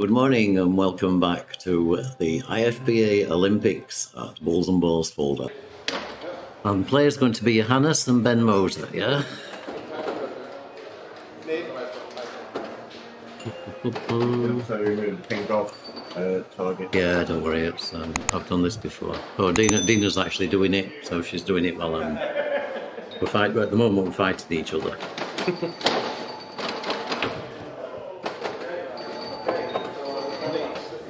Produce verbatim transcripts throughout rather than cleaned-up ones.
Good morning and welcome back to the I F P A Olympics at Balls and Balls Fulda. And players going to be Johannes and Ben Moser, yeah? Uh, target. Yeah, don't worry, it's, um, I've done this before. Oh, Dina, Dina's actually doing it, so she's doing it while I'm... We're fight, at the moment we're fighting each other.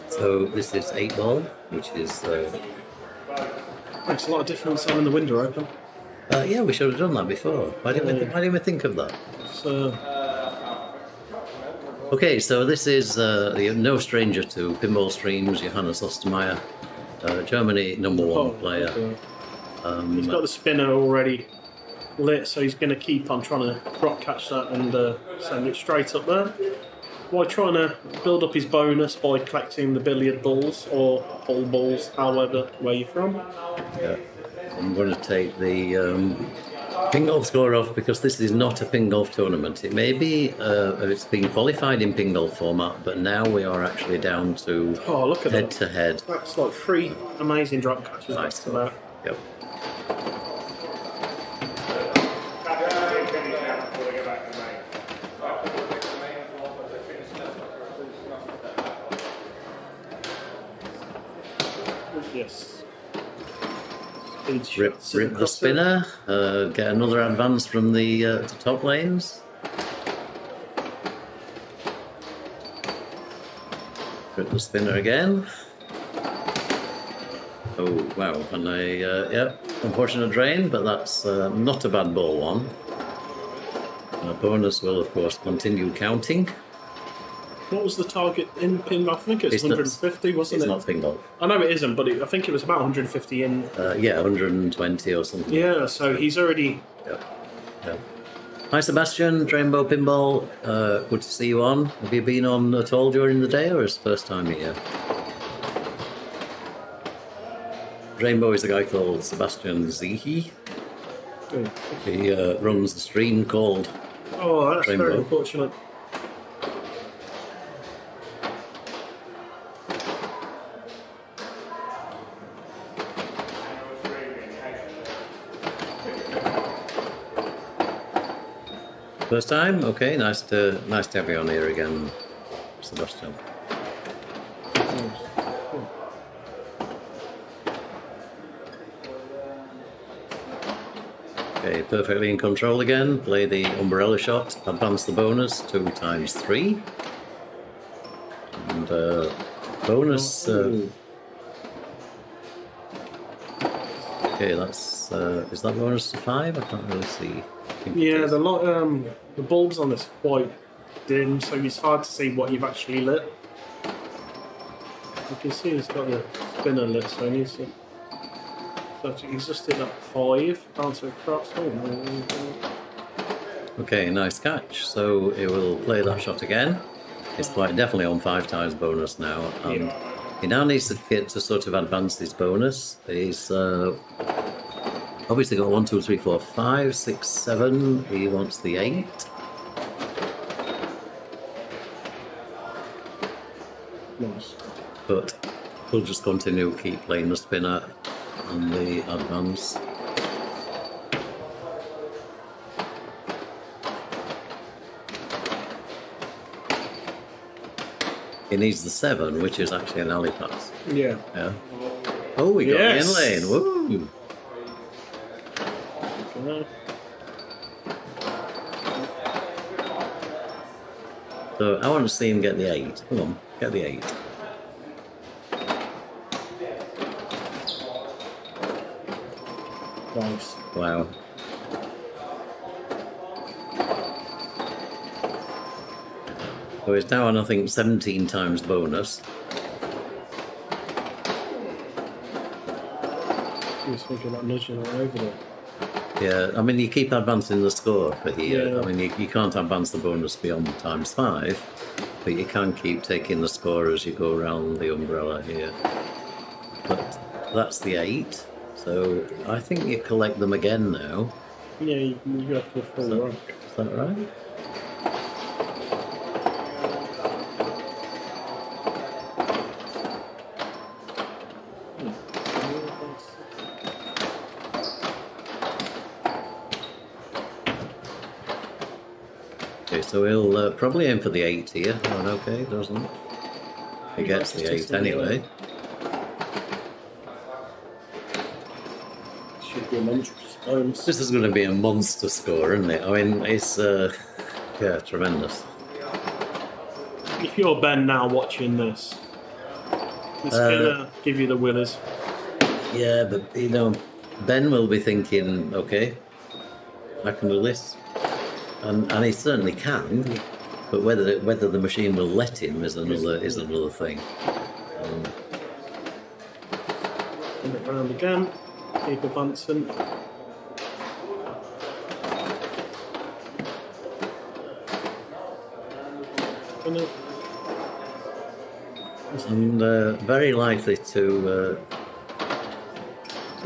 So this is eight ball, which is... Uh, Makes a lot of difference having the window open. Uh, yeah, we should have done that before. Why didn't, yeah. we, why didn't we think of that? So... Okay, so this is uh, no stranger to Pinball Streams, Johannes Ostermeier, uh, Germany number one oh, player. Okay. Um, he's got the spinner already lit, so he's going to keep on trying to drop catch that and uh, send it straight up there. While trying to build up his bonus by collecting the billiard balls or ball balls, however, where you're from. Yeah, I'm going to take the... Um, Ping golf score off because this is not a ping golf tournament. It may be uh, it's been qualified in ping golf format, but now we are actually down to oh, look at head that. to head. That's like three amazing drop catches. Nice to that. Yep. Yes. Rip, rip the spinner, uh, get another advance from the, uh, the top lanes. Rip the spinner again. Oh wow, and a, uh, yeah, unfortunate drain, but that's uh, not a bad ball one. Our bonus will of course continue counting. What was the target in ping golf? I think it was it's one hundred fifty, not, wasn't it? It's not ping golf. I know it isn't, but it, I think it was about one hundred fifty in. Uh, yeah, one hundred twenty or something. Yeah, so he's already. Yeah. yeah. Hi, Sebastian, Rainbow Pinball. Uh, good to see you on. Have you been on at all during the day, or is it the first time here? Rainbow is a guy called Sebastian Zehe. Mm. He uh, runs a stream called. Oh, that's Rainbow. Very unfortunate. First time? Okay, nice to nice to have you on here again, Sebastian. Okay, perfectly in control again. Play the umbrella shot, advance the bonus, two times three. And uh, bonus... Uh, okay, that's... Uh, is that bonus to five? I can't really see. Yeah, the lot, um, the bulbs on this are quite dim, so it's hard to see what you've actually lit. You can see it's got the spinner lit, so he needs to. So he's just did that five, bounce across. Oh. Okay, nice catch. So it will play that shot again. It's quite definitely on five times bonus now, and yeah. he now needs to get to sort of advance his bonus. He's. Uh, Obviously got one, two, three, four, five, six, seven. He wants the eight. Nice. But we'll just continue, keep playing the spinner and the advance. He needs the seven, which is actually an alley pass. Yeah. Yeah. Oh, we got yes. the in lane. Woo! So I want to see him get the eight. Come on, get the eight. Nice. Wow. So it's now on, I think, seventeen times bonus. He was thinking about nudging it over there. Yeah, I mean, you keep advancing the score for here. Yeah. I mean, you, you can't advance the bonus beyond times five, but you can keep taking the score as you go around the umbrella here. But that's the eight, so I think you collect them again now. Yeah, you, you have to full rock. Is that right? Okay, so he'll uh, probably aim for the eight here. Oh, okay, doesn't it? He gets the eight anyway. Should be a monstrous bonus. This is going to be a monster score, isn't it? I mean, it's uh, yeah, tremendous. If you're Ben now watching this, it's uh, gonna give you the willies. Yeah, but you know, Ben will be thinking, okay, I can do this, and and he certainly can. But whether whether the machine will let him is another is another thing. Um, Turn it round again. Keep advancing. And uh, very likely to. Uh,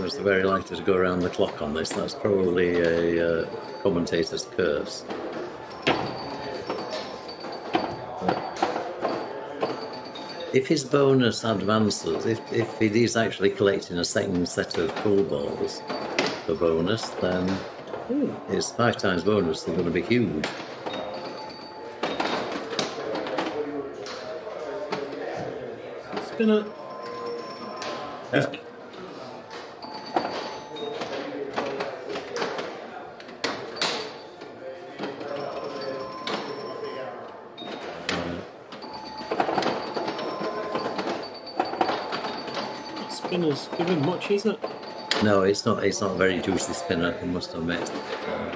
was very likely to go around the clock on this. That's probably a uh, commentator's curse. If his bonus advances, if, if it is actually collecting a second set of pool balls for bonus, then hmm. it's five times bonus, they're going to be huge. Spin it. Yeah. Spinner's giving much, is it? No, it's not. It's not a very juicy spinner, I must admit. Um,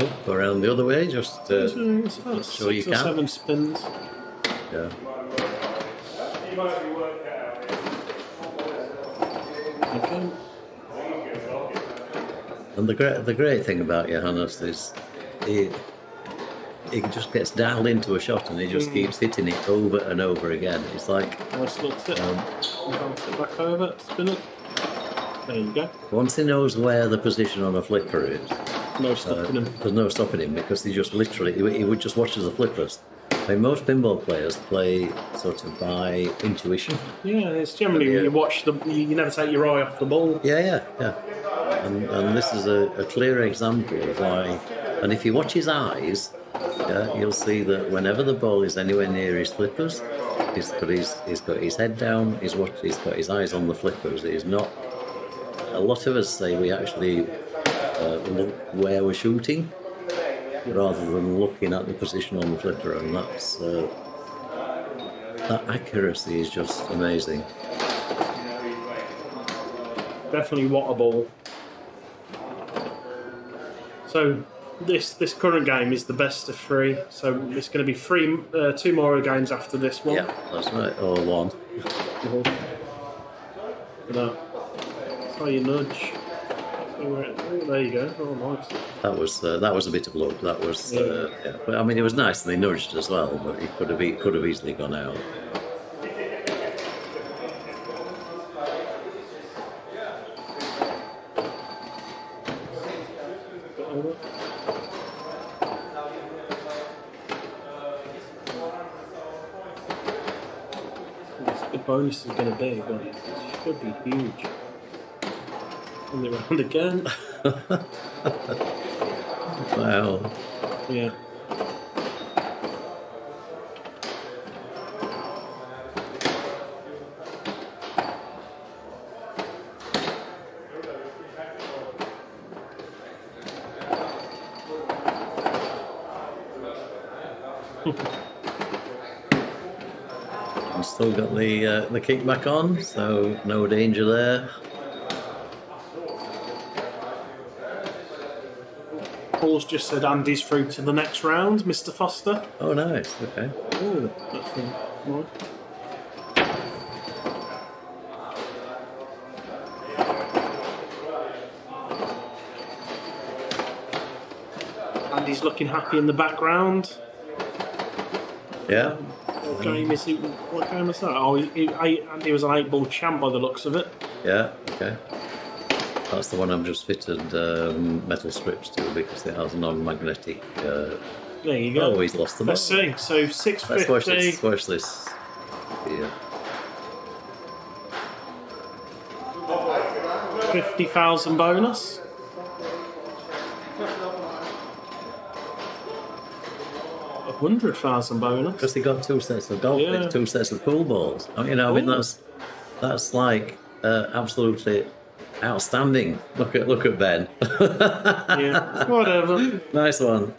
oh, go around the other way, just uh, so six you can. Or seven spins. Yeah. Okay. And the great, the great thing about Johannes is he, he just gets dialed into a shot and he just mm. keeps hitting it over and over again. It's like... Nice little tip. Um, bounce it back over, spin it. There you go. Once he knows where the position on a flipper is... No stopping uh, him. There's no stopping him because he just literally... He, he would just watch as the flippers. I mean, most pinball players play sort of by intuition. Yeah, it's generally when you, you watch the... You never take your eye off the ball. Yeah, yeah, yeah. And, and this is a, a clear example of why, and if you watch his eyes, yeah, you'll see that whenever the ball is anywhere near his flippers, he's got his, he's got his head down, he's, watch, he's got his eyes on the flippers. He's not, a lot of us say we actually uh, look where we're shooting, rather than looking at the position on the flipper, and that's, uh, that accuracy is just amazing. Definitely water-ball. So this this current game is the best of three. So it's going to be three, uh, two more games after this one. Yeah, that's right. Or one. No. That's how you nudge. There you go. Oh, nice. That was uh, that was a bit of luck. That was. Yeah. Uh, yeah. But, I mean, it was nice, and they nudged as well. But it could have it could have easily gone out. Bonus is going to be, but it should be huge. And they're round again. Wow. Yeah. Still got the uh, the kickback on, so no danger there. Paul's just said Andy's through to the next round, Mister Foster. Oh, nice. Okay. Ooh, that's nice. Andy's looking happy in the background. Yeah. What game is he, what game is that? Oh, he, he, he was an eight-ball champ by the looks of it. Yeah, okay. That's the one I've just fitted um, metal strips to because it has non-magnetic... Uh... There you go. Oh, he's lost the ball. Let's see, so six fifty... Let's watch this, watch this. Yeah. fifty thousand bonus. one hundred thousand bonus. Because they got two sets of golf, yeah. two sets of pool balls. You know, I mean, that's, that's like uh, absolutely outstanding. Look at, look at Ben. Yeah, whatever. Nice one.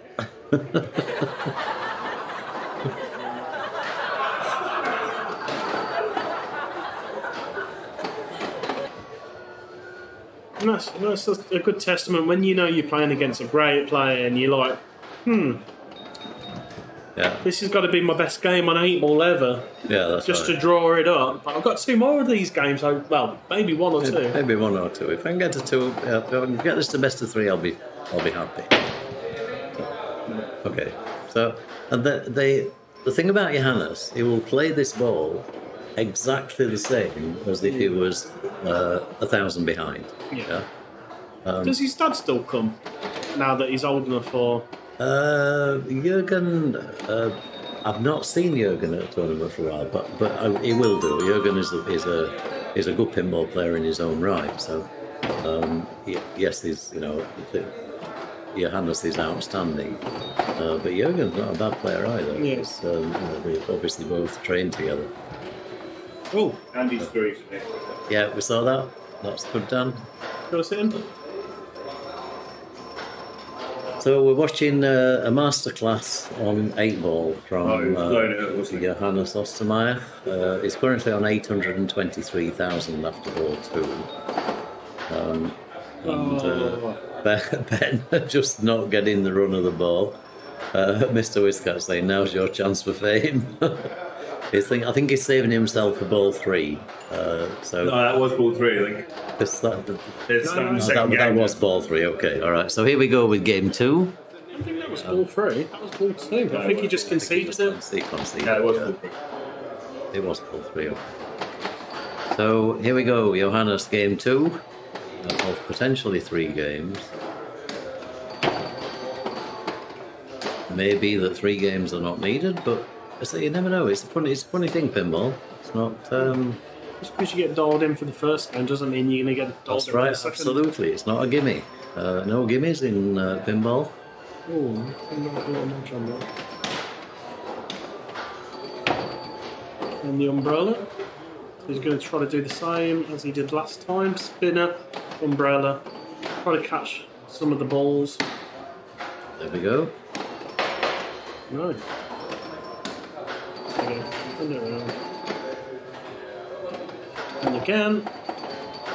That's, that's a good testament when you know you're playing against a great player and you're like, hmm, yeah, this has got to be my best game on eight ball ever. Yeah, that's just right. to draw it up. But I've got two more of these games. So, well, maybe one or maybe, two. Maybe one or two. If I can get to two, uh, if I can get this to best of three, I'll be, I'll be happy. Okay. So, and the, the the thing about Johannes, he will play this ball exactly the same as if he was uh, a thousand behind. Yeah. yeah? Um, Does his dad still come now that he's old enough for? Uh, Jurgen, uh, I've not seen Jurgen at a tournament for a while, but but I, he will do. Jurgen is a, is a is a good pinball player in his own right. So um, he, yes, he's you know Johannes is outstanding, uh, but Jurgen's not a bad player either. Yes, yeah. um, you know, we've obviously both trained together. Oh, Andy's through today. Yeah, we saw that. That's good, Dan. Go see him. So we're watching uh, a masterclass on eight ball from uh, Johannes Ostermeier. Uh, it's currently on eight hundred twenty-three thousand after ball two. Um, and uh, Ben, Ben just not getting the run of the ball. Uh, Mister Whiskart saying, now's your chance for fame. He's thinking, I think he's saving himself for ball three. Uh, so no, that was ball three, I think. It's that, the, it's no, no, no, that, that was ball three, okay, all right. So here we go with game two. I don't think that was ball three, that was ball two. No, I think he just conceded it. Conceded, conceded, yeah, it was yeah. ball three. It was ball three, okay. So here we go, Johannes, game two of potentially three games. Maybe that three games are not needed, but so you never know. It's a funny, it's a funny thing, pinball. It's not. Um, Just because you get dialed in for the first game doesn't mean you're going to get dialed in for the second. That's right, absolutely. It's not a gimme. Uh, no gimmies in uh, pinball. Oh, I'm not going to nudge on that. And the umbrella. He's going to try to do the same as he did last time. Spinner, umbrella. Try to catch some of the balls. There we go. Right. And again.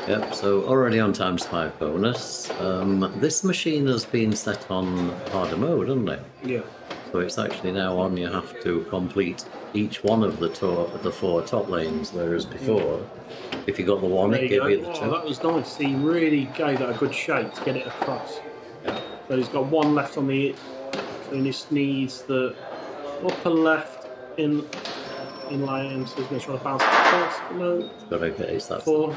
Yep, so already on times five bonus. Um, this machine has been set on harder mode, hasn't it? Yeah. So it's actually now on, you have to complete each one of the, to the four top lanes, whereas before, yeah. if you got the one, there it gave you, you the oh, two. That was nice. He really gave that a good shake to get it across. Yeah. So he's got one left on the... So he just needs the upper left in in line, so he's going to try to bounce it first. No. Okay, so that's four.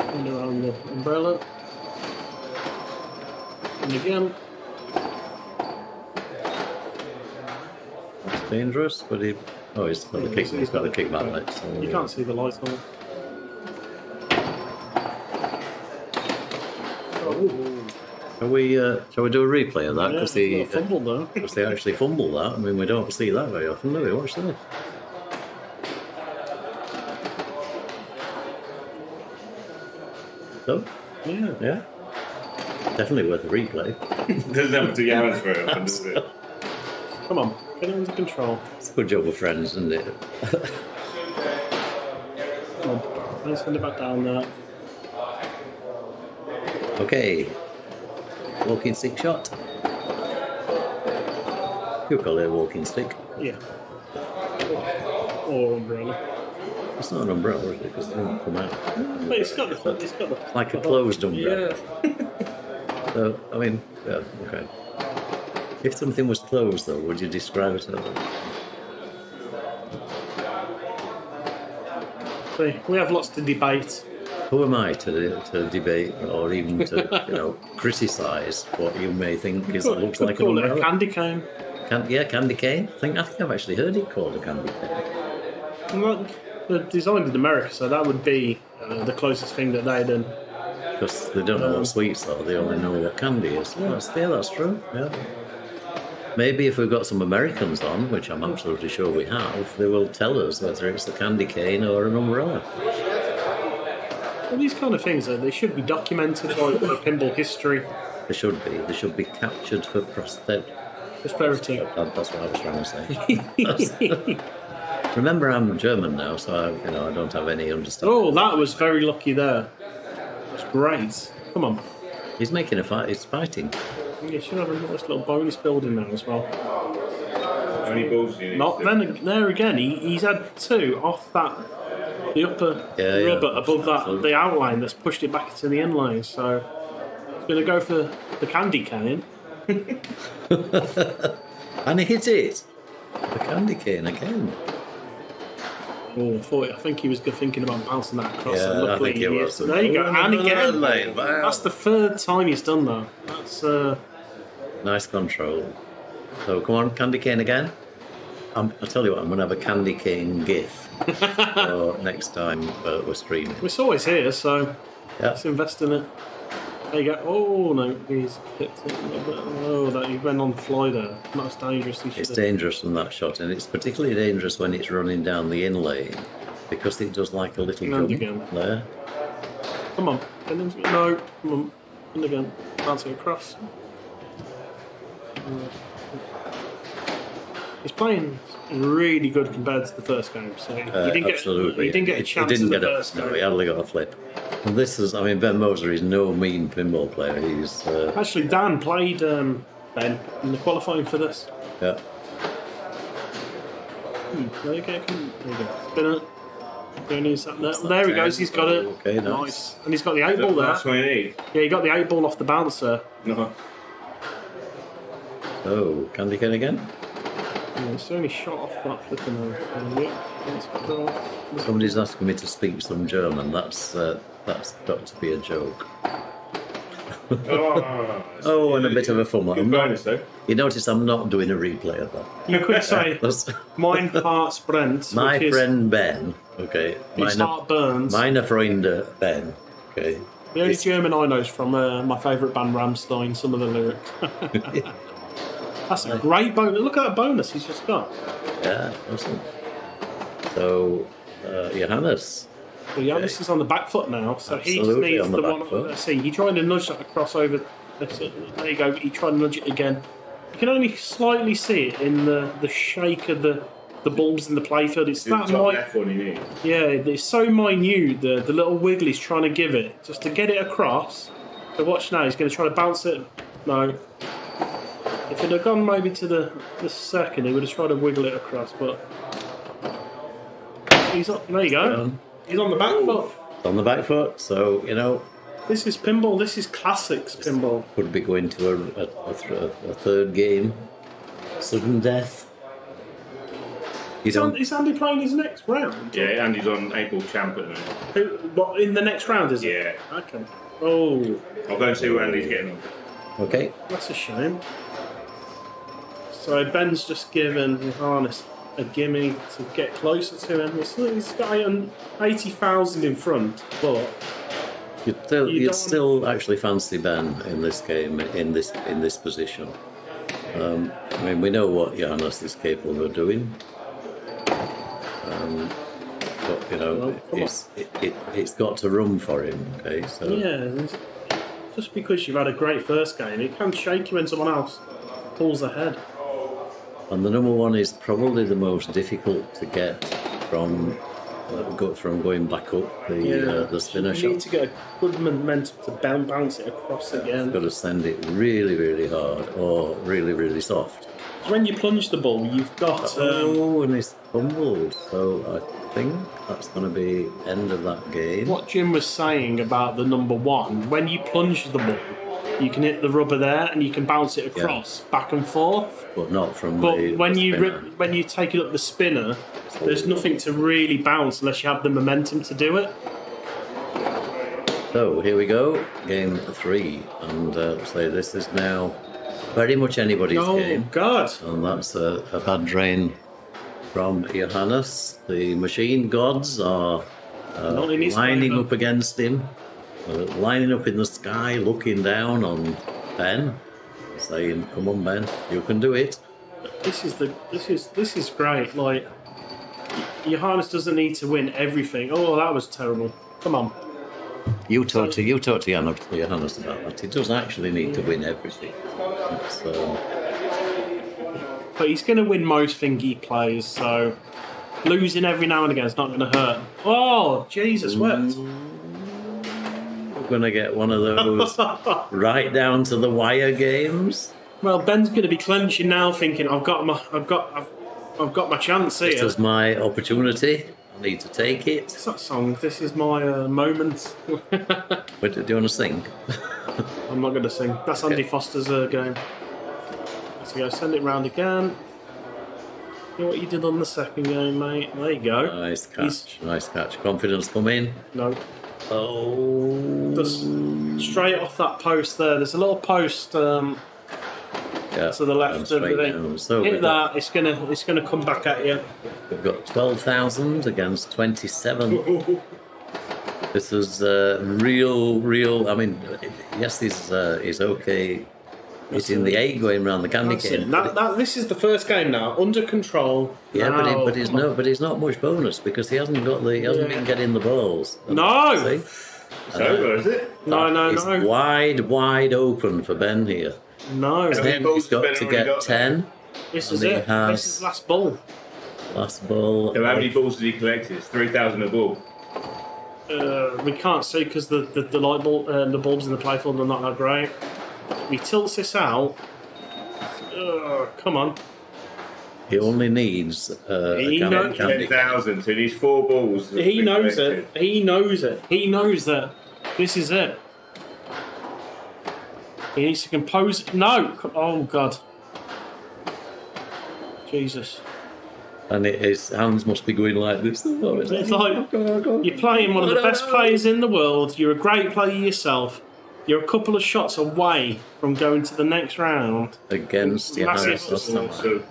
And around the umbrella. And again. That's dangerous, but he... Oh, he's got yeah, the kick, he's got the kick back right. next. So you can't see the light on it. Oh. Shall we, uh, shall we do a replay of that? Because yeah, they, uh, they actually fumble that. I mean, we don't see that very often, do we? Watch this. So? Yeah. Yeah. Definitely worth a replay. Doesn't have to Johannes very often, does it? Come on, get it under control. It's a good job with friends, isn't it? Come on, let's send it back down there. Okay. Walking stick shot. You call it a walking stick? Yeah. Or umbrella. It's not an umbrella, is it? Because it doesn't come out. But it's got the. It's got the. Like a closed umbrella. Yeah. So I mean, yeah, okay. If something was closed, though, would you describe it? See, we have lots to debate. Who am I to, to debate or even to, you know, criticise what you may think is, could, looks could like call an umbrella? It a candy cane. Can, yeah, candy cane. I think, I think I've actually heard it called a candy cane. Well, they're designed in America, so that would be uh, the closest thing that they done. Because they don't know um, what sweets are, they only know what candy is. Yeah, that's, yeah, that's true. Yeah. Maybe if we've got some Americans on, which I'm absolutely sure we have, they will tell us whether it's the candy cane or an umbrella. Well, these kind of things, uh, they should be documented like, for pinball history. They should be. They should be captured for prosperity. Prosperity. That's what I was trying to say. Remember, I'm German now, so I, you know, I don't have any understanding. Oh, that was very lucky there. That's great. Come on. He's making a fight. He's fighting. You should have a nice little bonus building there as well. Any balls you need? Not then. There again, he, he's had two off that the upper yeah, rubber yeah, above that absolutely. The outline that's pushed it back to the inline. So it's gonna go for the candy cane. And he hit it. The candy cane again. Oh, I thought I think he was thinking about bouncing that across. Yeah, and luckily I think it was. So there you go, and again, mate, wow. That's the third time he's done that. That's uh... nice control. So come on, candy cane again. I'm, I'll tell you what, I'm gonna have a candy cane gif for next time uh, we're streaming. It's always here, so yeah. Let's invest in it. There you go. Oh no, he's hit it. Oh, that you went on the fly there. Not as dangerous. It's dangerous from that shot, and it's particularly dangerous when it's running down the in lane because it does like a little jump again. There. Come on. No, come on. And again, bouncing across. He's playing really good compared to the first game. So he uh, didn't absolutely. Get, he didn't get a chance. He didn't get the first a no. Game. He hardly got a flip. And this is, I mean, Ben Moser is no mean pinball player. He's uh, actually Dan played um, Ben in the qualifying for this. Yeah. Hmm, there you go. There you go. Spin it. There, there he goes. He's got it. Okay, nice. nice. And he's got the eight ball there. That's what you need. Yeah, he got the eight ball off the bouncer. Uh-huh. Oh, candy cane again. Yeah, it's only shot off that flipping over. Somebody's asking me to speak some German. That's uh, that's got to be a joke. Oh, oh, and a bit of a fun one. Bonus, though. You notice I'm not doing a replay of that. You could say, "Mein Herz brennt." My friend Ben. Okay. His heart burns. Meine Freunde Ben. Okay. The only it's... German I know is from uh, my favourite band Rammstein. Some of the lyrics. That's a great bonus. Look at that bonus he's just got. Yeah, awesome. So, uh, Johannes. Well, Johannes okay. is on the back foot now, so absolutely he just needs on the, the back one. Foot. Let's see, he tried to nudge that across over. There you go. He tried to nudge it again. You can only slightly see it in the the shake of the the bulbs in the playfield. It's You're that minute. Yeah, it's so minute. The the little wiggle he's trying to give it just to get it across. So watch now. He's going to try to bounce it. No. If it had gone maybe to the, the second, he would have tried to wiggle it across, but he's on, there you go. Um, he's on the back foot. On the back foot, so, you know. This is pinball, this is classics pinball. Could be going to a, a, a, a third game. Sudden death. He's on, on, is Andy playing his next round? Yeah, Andy's on April Champ at the moment. What, in the next round, is he? Yeah. Okay. Oh. I'll go and see where Andy's getting on. Okay. That's a shame. So Ben's just given Harness a gimme to get closer to him. He's got eighty thousand in front, but you'd still, you you'd still actually fancy Ben in this game, in this in this position. Um, I mean, we know what Johannes is capable of doing, um, but you know, oh, it's it, it, it's got to run for him. Okay, so yeah, just because you've had a great first game, it can shake you when someone else pulls ahead. And the number one is probably the most difficult to get from uh, go, from going back up the yeah. uh, the spinner shot. You need to get a good momentum to bounce it across again. You've got to send it really, really hard or really, really soft. When you plunge the ball, you've got... Um... Oh, and it's fumbled. So I think that's going to be end of that game. What Jim was saying about the number one, when you plunge the ball, you can hit the rubber there, and you can bounce it across, yeah. back and forth. But not from but the. But when the you rip, when you take it up the spinner, there's nothing to really bounce unless you have the momentum to do it. So here we go, game three, and uh, so this is now very much anybody's oh, game. Oh God! And that's a, a bad drain from Johannes. The machine gods are uh, lining up against him, uh, lining up in the sky, looking down on Ben, saying, "Come on, Ben, you can do it." This is the this is this is great. Like, Johannes doesn't need to win everything. Oh, that was terrible. Come on. You talk to you talk to Johannes about that. He doesn't actually need to win everything. So. But he's going to win most things he plays, so losing every now and again is not going to hurt. Oh, Jesus wept. We're going to get one of those right down to the wire games. Well, Ben's going to be clenching now, thinking, "I've got my, I've got, I've, I've got my chance here. This is my opportunity. I need to take it." It's that song. This is my uh, moment. Wait, do you want to sing? I'm not going to sing. That's okay. Andy Foster's uh, game. Let's go. Send it round again. You know what you did on the second game, mate. There you go. Nice catch. He's... Nice catch. Confidence come in. No. Oh. Just straight off that post there. There's a little post. Um, Yeah, to the left of the thing. So hit that, it's gonna it's gonna come back at you. We've got twelve thousand against twenty-seven. This is uh, real, real. I mean, yes, he's uh, he's okay. It's in the eight going round the candy cane. That, that, this is the first game now, under control. Yeah, now. but it, but he's no, but he's not much bonus because he hasn't got the he hasn't yeah. been getting the balls. No. See? It's uh, over, is it? No, no, it's no. Wide, wide open for Ben here. No, then he's got to get ten. This is it. This is last ball. Last ball. So how many balls did he collect? It's three thousand a ball. Uh, we can't see because the, the the light bulb, uh, the bulbs in the playfield are not that great. He tilts this out. Uh, come on. He only needs. Uh, he knows ten thousand. So these four balls. He knows it. He knows it. He knows that this is it. He needs to compose. No! Oh, God. Jesus. And it, his hands must be going like this. Oh, it's it's like, oh, God, oh, God. You're playing one of the best players in the world. You're a great player yourself. You're a couple of shots away from going to the next round. Against the Massive. Awesome.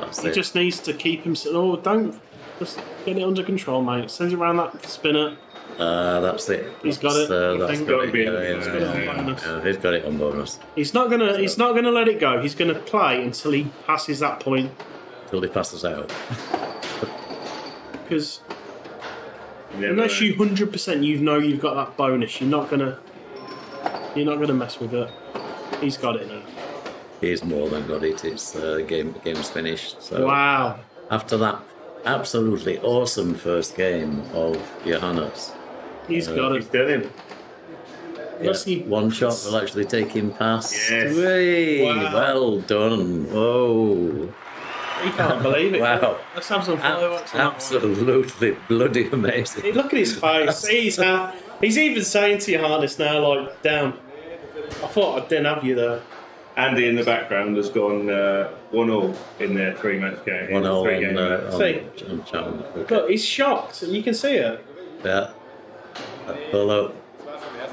That's he it. just needs to keep himself. Oh, don't. Just get it under control, mate. Sends it around that spinner. Uh, that's it. He's got it. He's got it on bonus. He's not gonna. He's not gonna let it go. He's gonna play until he passes that point. Until he passes out. Because unless you hundred percent, you know you've got that bonus. You're not gonna. You're not gonna mess with it. He's got it now. He's more than got it. It's uh, game. Game's finished. So wow. After that absolutely awesome first game of Johannes. He's uh, got it. He's done him. Yeah. One shot will actually take him past. Yes. Wow. Well done. Whoa. He can't believe it. Wow. Let's have some fireworks. Absolutely bloody amazing. Hey, look at his face. he's, uh, he's even saying to Johannes now, like, damn, I thought I didn't have you there. Andy in the background has gone uh, one all in their three-match game. One all in uh, See, on, on okay. Look, he's shocked. You can see it. Yeah. Although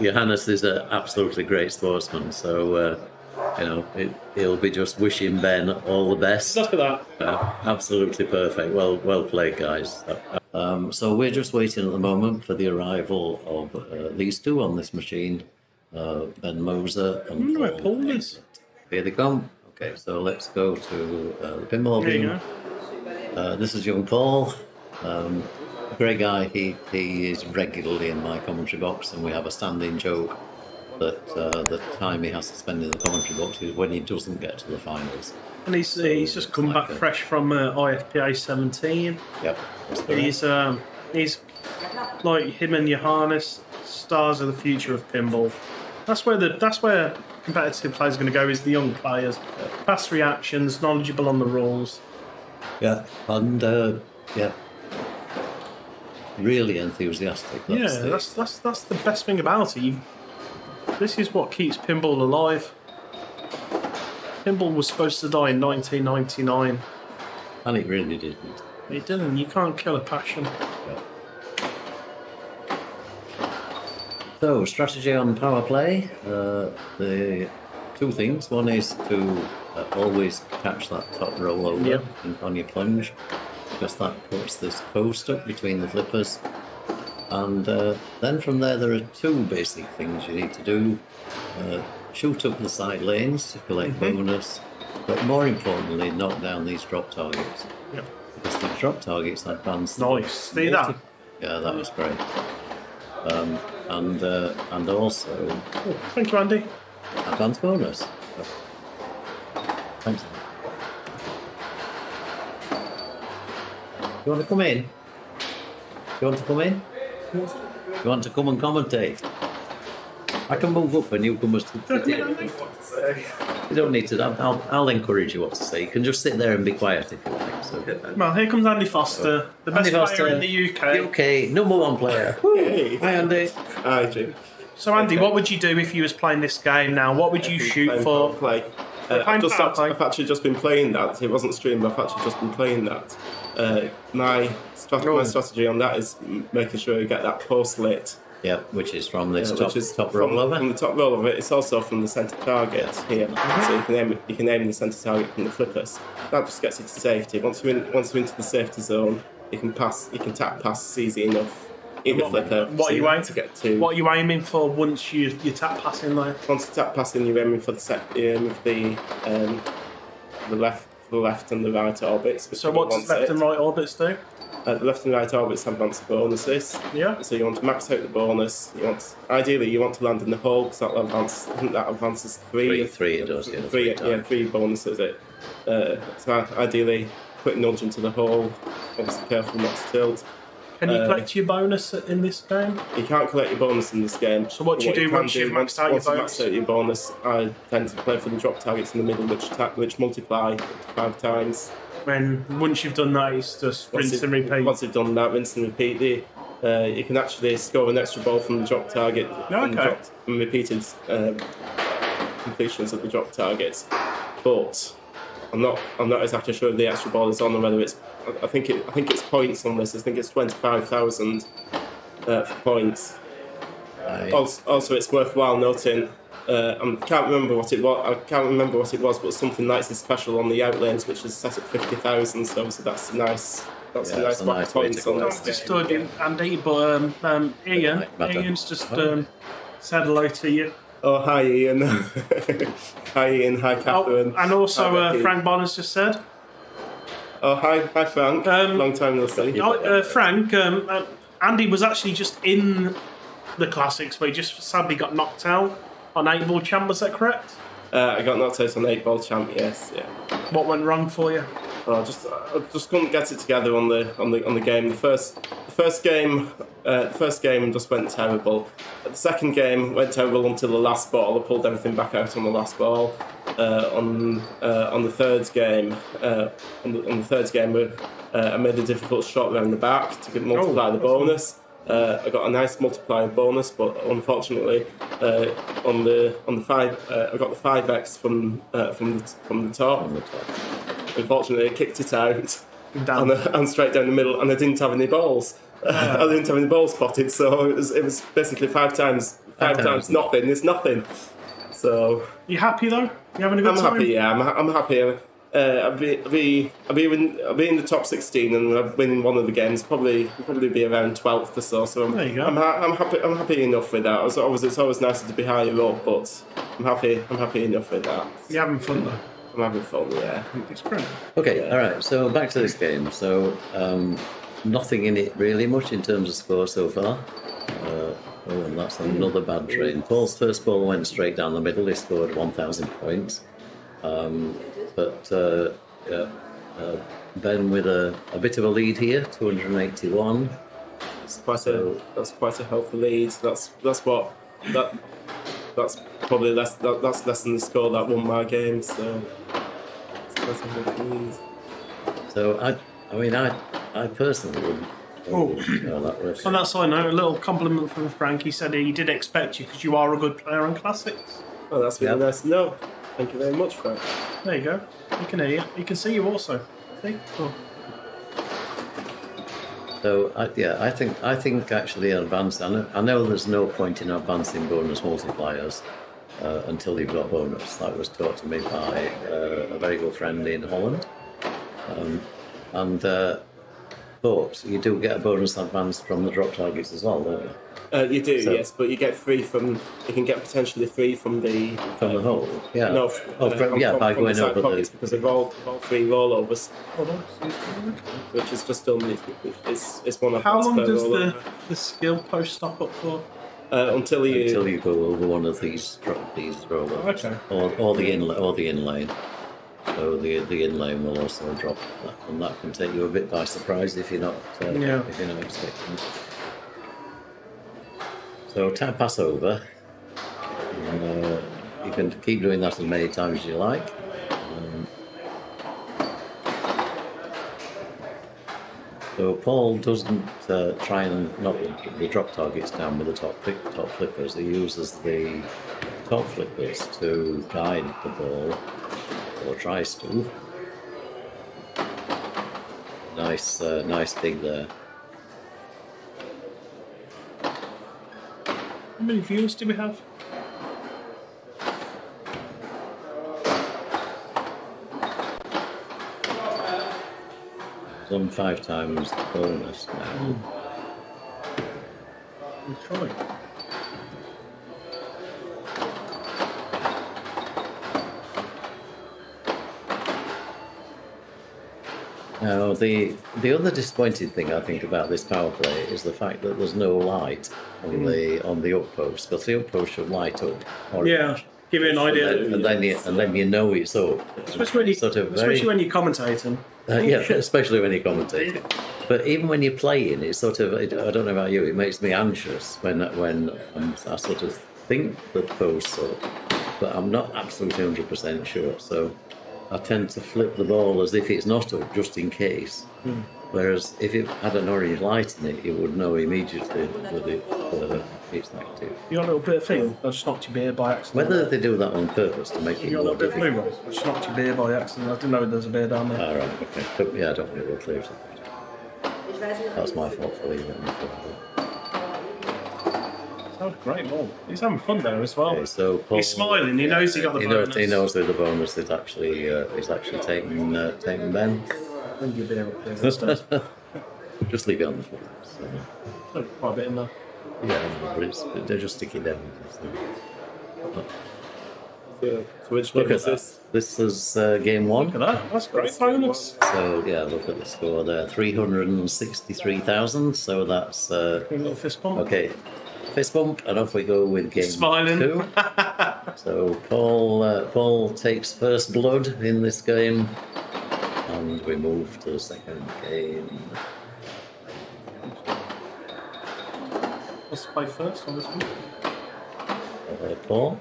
Johannes is an absolutely great sportsman, so uh, you know it, he'll be just wishing Ben all the best. Look at that. Uh, absolutely perfect. Well, well played, guys. Um, so we're just waiting at the moment for the arrival of uh, these two on this machine, uh, Ben Moser and Paul. Where Paul is. Here they come. Okay, so let's go to uh, the pinball beam. Uh, this is young Paul. Um, great guy. He he is regularly in my commentary box, and we have a standing joke that uh, the time he has to spend in the commentary box is when he doesn't get to the finals. And he's so he's just come like back a, fresh from uh, I F P A seventeen. Yep. He's um he's like him and Johannes, stars of the future of pinball. That's where the that's where. competitive players are going to go is the young players, fast reactions, knowledgeable on the rules. Yeah, and uh, yeah, really enthusiastic. That's yeah, the... that's that's that's the best thing about it. You've... This is what keeps pinball alive. Pinball was supposed to die in nineteen ninety-nine, and it really didn't. It didn't. You can't kill a passion. Yeah. So, strategy on power play, uh, the two things. One is to but always catch that top roll over yep. on your plunge, because that puts this toe stuck between the flippers. And uh, then from there, there are two basic things you need to do. Uh, shoot up the side lanes to collect mm-hmm. bonus, but more importantly, knock down these drop targets. Yep. Because the drop targets advance. Nice, see that? Yeah, that was great. Um, and uh, and also... Oh, thank you, Andy. Advance bonus. Thanks. You want to come in? You want to come in? You want to come and commentate? I can move up and you can just... You don't need to. I'll, I'll encourage you what to say. You can just sit there and be quiet if you like. So. Well, here comes Andy Foster, the Andy best Foster, player in the U K. U K, number one player. Yay. Hi, Andy. Hi, Jim. So, Andy, okay. what would you do if you was playing this game now? What would you shoot for? Play. Uh, I've, just, I've actually just been playing that. It wasn't streamed, but I've actually just been playing that. Uh, my, strat oh. my strategy on that is making sure you get that post lit. Yeah, which is from this yeah, top, which is top roll from, over. From the top roll over, it's also from the centre target yeah. here. Mm-hmm. So you can aim, you can aim the centre target from the flippers. That just gets you to safety. Once you're in, once you're into the safety zone, you can pass, you can tap passes easy enough. In what, the flipper. What are you aiming to get to? What are you aiming for once you you tap passing there? Once you tap passing, you're aiming for the set, you're aiming for the um, the left, the left and the right orbits. So what does left it. and right orbits do? Uh, the left and right orbits have advanced bonuses. Yeah. So you want to max out the bonus. You want to, ideally you want to land in the hole because that advances. I think that advances three. Three, three it does. Yeah, three, three yeah, three bonuses. It. Uh, so ideally, quick nudge into the hole. Obviously, careful not to tilt. Can you collect uh, your bonus in this game? You can't collect your bonus in this game. So what do you what do you once you've maxed out your bonus? Once you maxed out your bonus, I tend to play for the drop targets in the middle, which which multiply five times. When once you've done that, it's just once rinse it, and repeat. Once you've done that, rinse and repeat. The, uh, you can actually score an extra ball from the drop target oh, and, okay. drop, and repeated uh, completions of the drop targets. But I'm not I'm not exactly sure if the extra ball is on or whether it's. I think it. I think it's points on this. I think it's twenty-five thousand uh, for points. Right. Also, also, it's worthwhile noting. Uh, I can't remember what it was. I can't remember what it was, but something nicely special on the outlanes, which is set at fifty thousand. So obviously that's a nice. That's yeah, a nice, nice points on this. Understood, Andy. But um, um, Ian, Ian's just um, said hello to you. Oh, hi, Ian. Hi, Ian. Hi, Catherine. Oh, and also, uh, Frank Bonner's just said. Oh, hi, hi, Frank. Um, Long time no see. Oh, uh, Frank, um, uh, Andy was actually just in the classics, but he just sadly got knocked out on eight ball champ. Was that correct? Uh, I got knocked out on eight ball champ. Yes. Yeah. What went wrong for you? Oh, I just, I just couldn't get it together on the, on the, on the game. The first, the first game, uh, the first game just went terrible. The second game went terrible until the last ball. I pulled everything back out on the last ball. Uh, on uh, on the third game, uh, on, the, on the third game, we, uh, I made a difficult shot around the back to multiply oh, the bonus. Uh, I got a nice multiplier bonus, but unfortunately, uh, on the on the five, uh, I got the five x from uh, from the, from the top. On the top. Unfortunately, I kicked it out and, and straight down the middle, and I didn't have any balls. Yeah. I didn't have any balls spotted, so it was, it was basically five times five, five times, times nothing. It's nothing. So you happy though? You having a good I'm time? I'm happy. Yeah, I'm, I'm happy. Uh, I'll be, I'll be, I'll be, in, I'll be in the top sixteen, and I'll win one of the games. Probably, probably be around twelfth or so. So I'm, there you go. I'm, ha I'm happy. I'm happy enough with that. It's always, it's always nicer to be higher up, but I'm happy. I'm happy enough with that. You're having fun though. I'm having fun, yeah. It's great. Okay, yeah. All right, so back to this game. So um, nothing in it really much in terms of score so far. Uh, oh, and that's another bad train. Paul's first ball went straight down the middle. He scored one thousand points. Um, but uh, yeah, uh, Ben with a, a bit of a lead here, two hundred eighty-one. That's quite so, a that's quite a healthy lead. That's that's what that. That's probably less. That, that's less than the score that won my game. So, that's what it means. So I, I mean, I, I personally wouldn't. Oh, that on that side note, a little compliment from Frank. He said he did expect you because you are a good player on classics. Oh, that's really yeah. nice to know. Thank you very much, Frank. There you go. He can hear you. He can see you also. See. Oh. So I, yeah, I think I think actually advanced. I know, I know there's no point in advancing bonus multipliers, uh, until you've got bonus. That was taught to me by uh, a very good friend in Holland. Um, and uh, but you do get a bonus advance from the drop targets as well, don't you? Uh, you do, so, yes, but you get three from, you can get potentially three from the... From the hole, yeah. No, oh, uh, from, yeah, from, by from going the over pockets, the... because they roll, roll three rollovers, which is just still many, it's, it's one of How long does the, the skill post stop up for? Uh, until you... Until you go over one of these these rollovers. Okay. Or, or, the inla or the inlane. So the, the inlane will also drop, and that can take you a bit by surprise if you're not, uh, yeah. if you're not expecting it. So tap pass over, and, uh, you can keep doing that as many times as you like. Um, so Paul doesn't uh, try and knock the drop targets down with the top, top flippers. He uses the top flippers to guide the ball, or tries to. Nice, uh, nice dig there. How many views do we have? Some five times the bonus now. Mm. We'll try. Now, the, the other disappointing thing I think about this power play is the fact that there's no light on the on the up post, because the up post should light up. Orange. Yeah, give you an idea. And then, and then you and then you know it's up. Especially when you sort of especially very, when you're commentating. Uh, yeah, especially when you're commentating. But even when you're playing, it's sort of it, I don't know about you. It makes me anxious when when I'm, I sort of think the post's up, but I'm not absolutely one hundred percent sure. So I tend to flip the ball as if it's not up, just in case. Mm. Whereas if it had an orange light in it, you would know immediately that it, uh, it's active. Your little bit of thing, I just knocked your beer by accident. Whether they do that on purpose to make it more difficult. Your little bit of thing, I just knocked your beer by accident. I didn't know there's a beer down there. All ah, right, okay. So, yeah, I don't think it will clear something. That's my fault for leaving it. That was great, Paul. He's having fun there as well. Okay, so Paul, he's smiling. He yeah, knows he got the he bonus. Knows, he knows that the bonus is actually uh, is actually taking uh, taking Ben. Your beer up there. Just leave it on the floor. So. Oh, quite a bit in there. Yeah, but it's they're just sticking down. So. Yeah. So which look at this. This is uh, game one. Look at that. That's great bonus. So yeah, look at the score there. Three hundred and sixty-three thousand. So that's. Uh, a little fist bump. Okay. Fist bump, and off we go with game Smiling. two. So Paul uh, Paul takes first blood in this game, and we move to the second game. Let's play first on this one. Uh, Paul.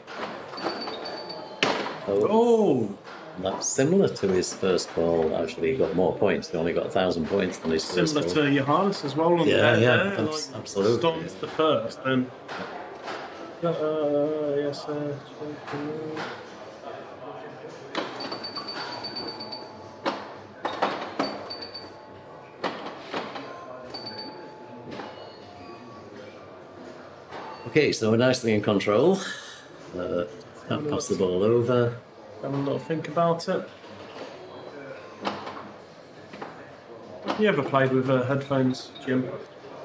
Oh. oh, that's similar to his first ball. Actually, he got more points. He only got a thousand points than his similar first ball. Similar to Johannes as well. On yeah, the yeah, there, abs like absolutely. Stomped yeah. the first, then. Uh, yes, uh, Okay, so we're nicely in control. Uh, can't pass the ball over. Have a little think about it. Have you ever played with uh, headphones, Jim?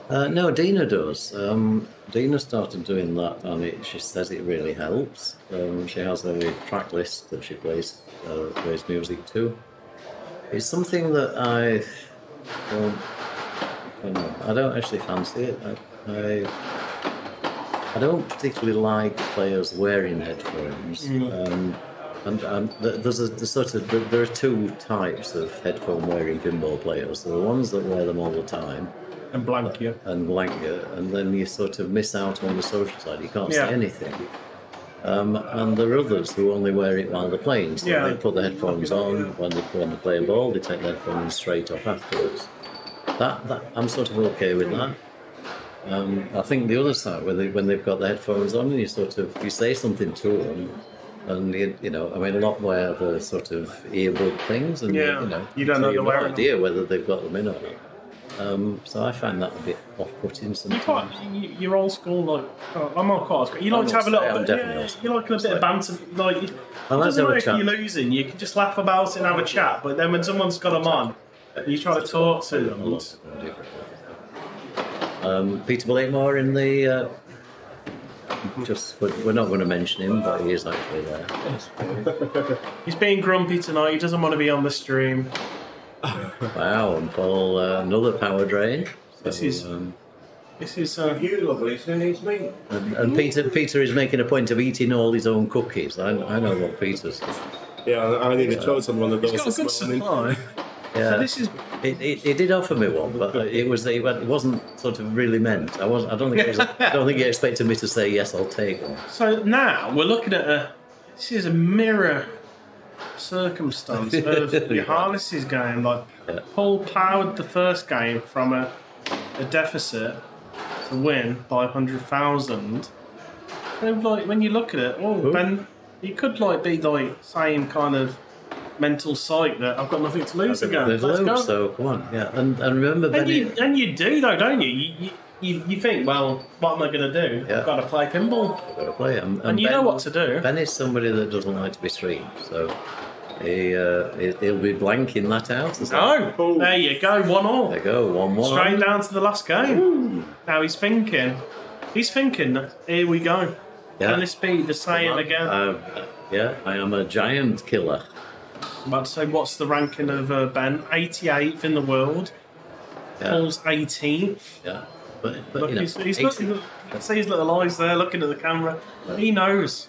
Uh, no, Dina does. Um, Dina started doing that, and it, she says it really helps. Um, she has a track list that she plays uh, plays music to. It's something that I, well, I don't know. I don't actually fancy it. I, I I don't particularly like players wearing headphones, mm. um, and, and there's a there's sort of there are two types of headphone wearing pinball players. There are ones that wear them all the time, and blank you, and blank you, and then you sort of miss out on the social side. You can't yeah. say anything. Um, and there are others who only wear it while they're playing. So yeah. they put the headphones on when they when they play a ball. They take the headphones straight off afterwards. That that I'm sort of okay with that. Um, I think the other side, when, they, when they've got the headphones on, and you sort of you say something to them, and you, you know, I mean, a lot wear the sort of earbud things, and yeah. you know, you don't so know you have no idea them. Whether they've got them in or not. Um, so I found that a bit off-putting sometimes. You're, quite, you're old school, like oh, I'm not quite old school. You like to have a little bit, yeah, you like a bit of banter. Like it doesn't matter if you're losing, you can just laugh about it and have a chat. But then when someone's got them on, you try to talk to them. Um, Peter Blaymore in the. Uh, Just we're not going to mention him, but he is actually there. He's being grumpy tonight. He doesn't want to be on the stream. Wow, and Paul, uh, another power drain. So, this is um, this is uh, you lovely. So needs me. And, and Peter, Peter is making a point of eating all his own cookies. I, I know what Peter's. Doing. Yeah, I need to choose on one of those. He's got a good supply. Yeah, so this is... it, it, it did offer me one, but it was it wasn't sort of really meant. I wasn't. I don't think. It was, I don't think you expected me to say yes. I'll take one. So now we're looking at a. This is a mirror circumstance of Johannes's game. Like yeah. Paul powered the first game from a, a deficit to win by a hundred thousand. And like when you look at it, oh, ooh. Ben, you could like be like same kind of. Mental site that I've got nothing to lose again. There's loads, so come on, yeah. And, and remember, and Benny, you and you do though, don't you? You you, you think, well, what am I going to do? Yeah. I've got to play pinball. I've got to play it, and, and, and you Ben, know what to do. Ben is somebody that doesn't like to be streamed, so he uh, he'll be blanking that out. No, oh, there you go, one all. There you go, one one. Straight down to the last game. Ooh. Now he's thinking, he's thinking. Here we go. Yeah. Can this be the same again? Um, yeah, I am a giant killer. I'm about to say, what's the ranking of uh, Ben? eighty-eighth in the world. Yeah. Paul's eighteenth. Yeah. But, but Look, you know, he's, he's looking at, see his little eyes there, looking at the camera. Right. He knows.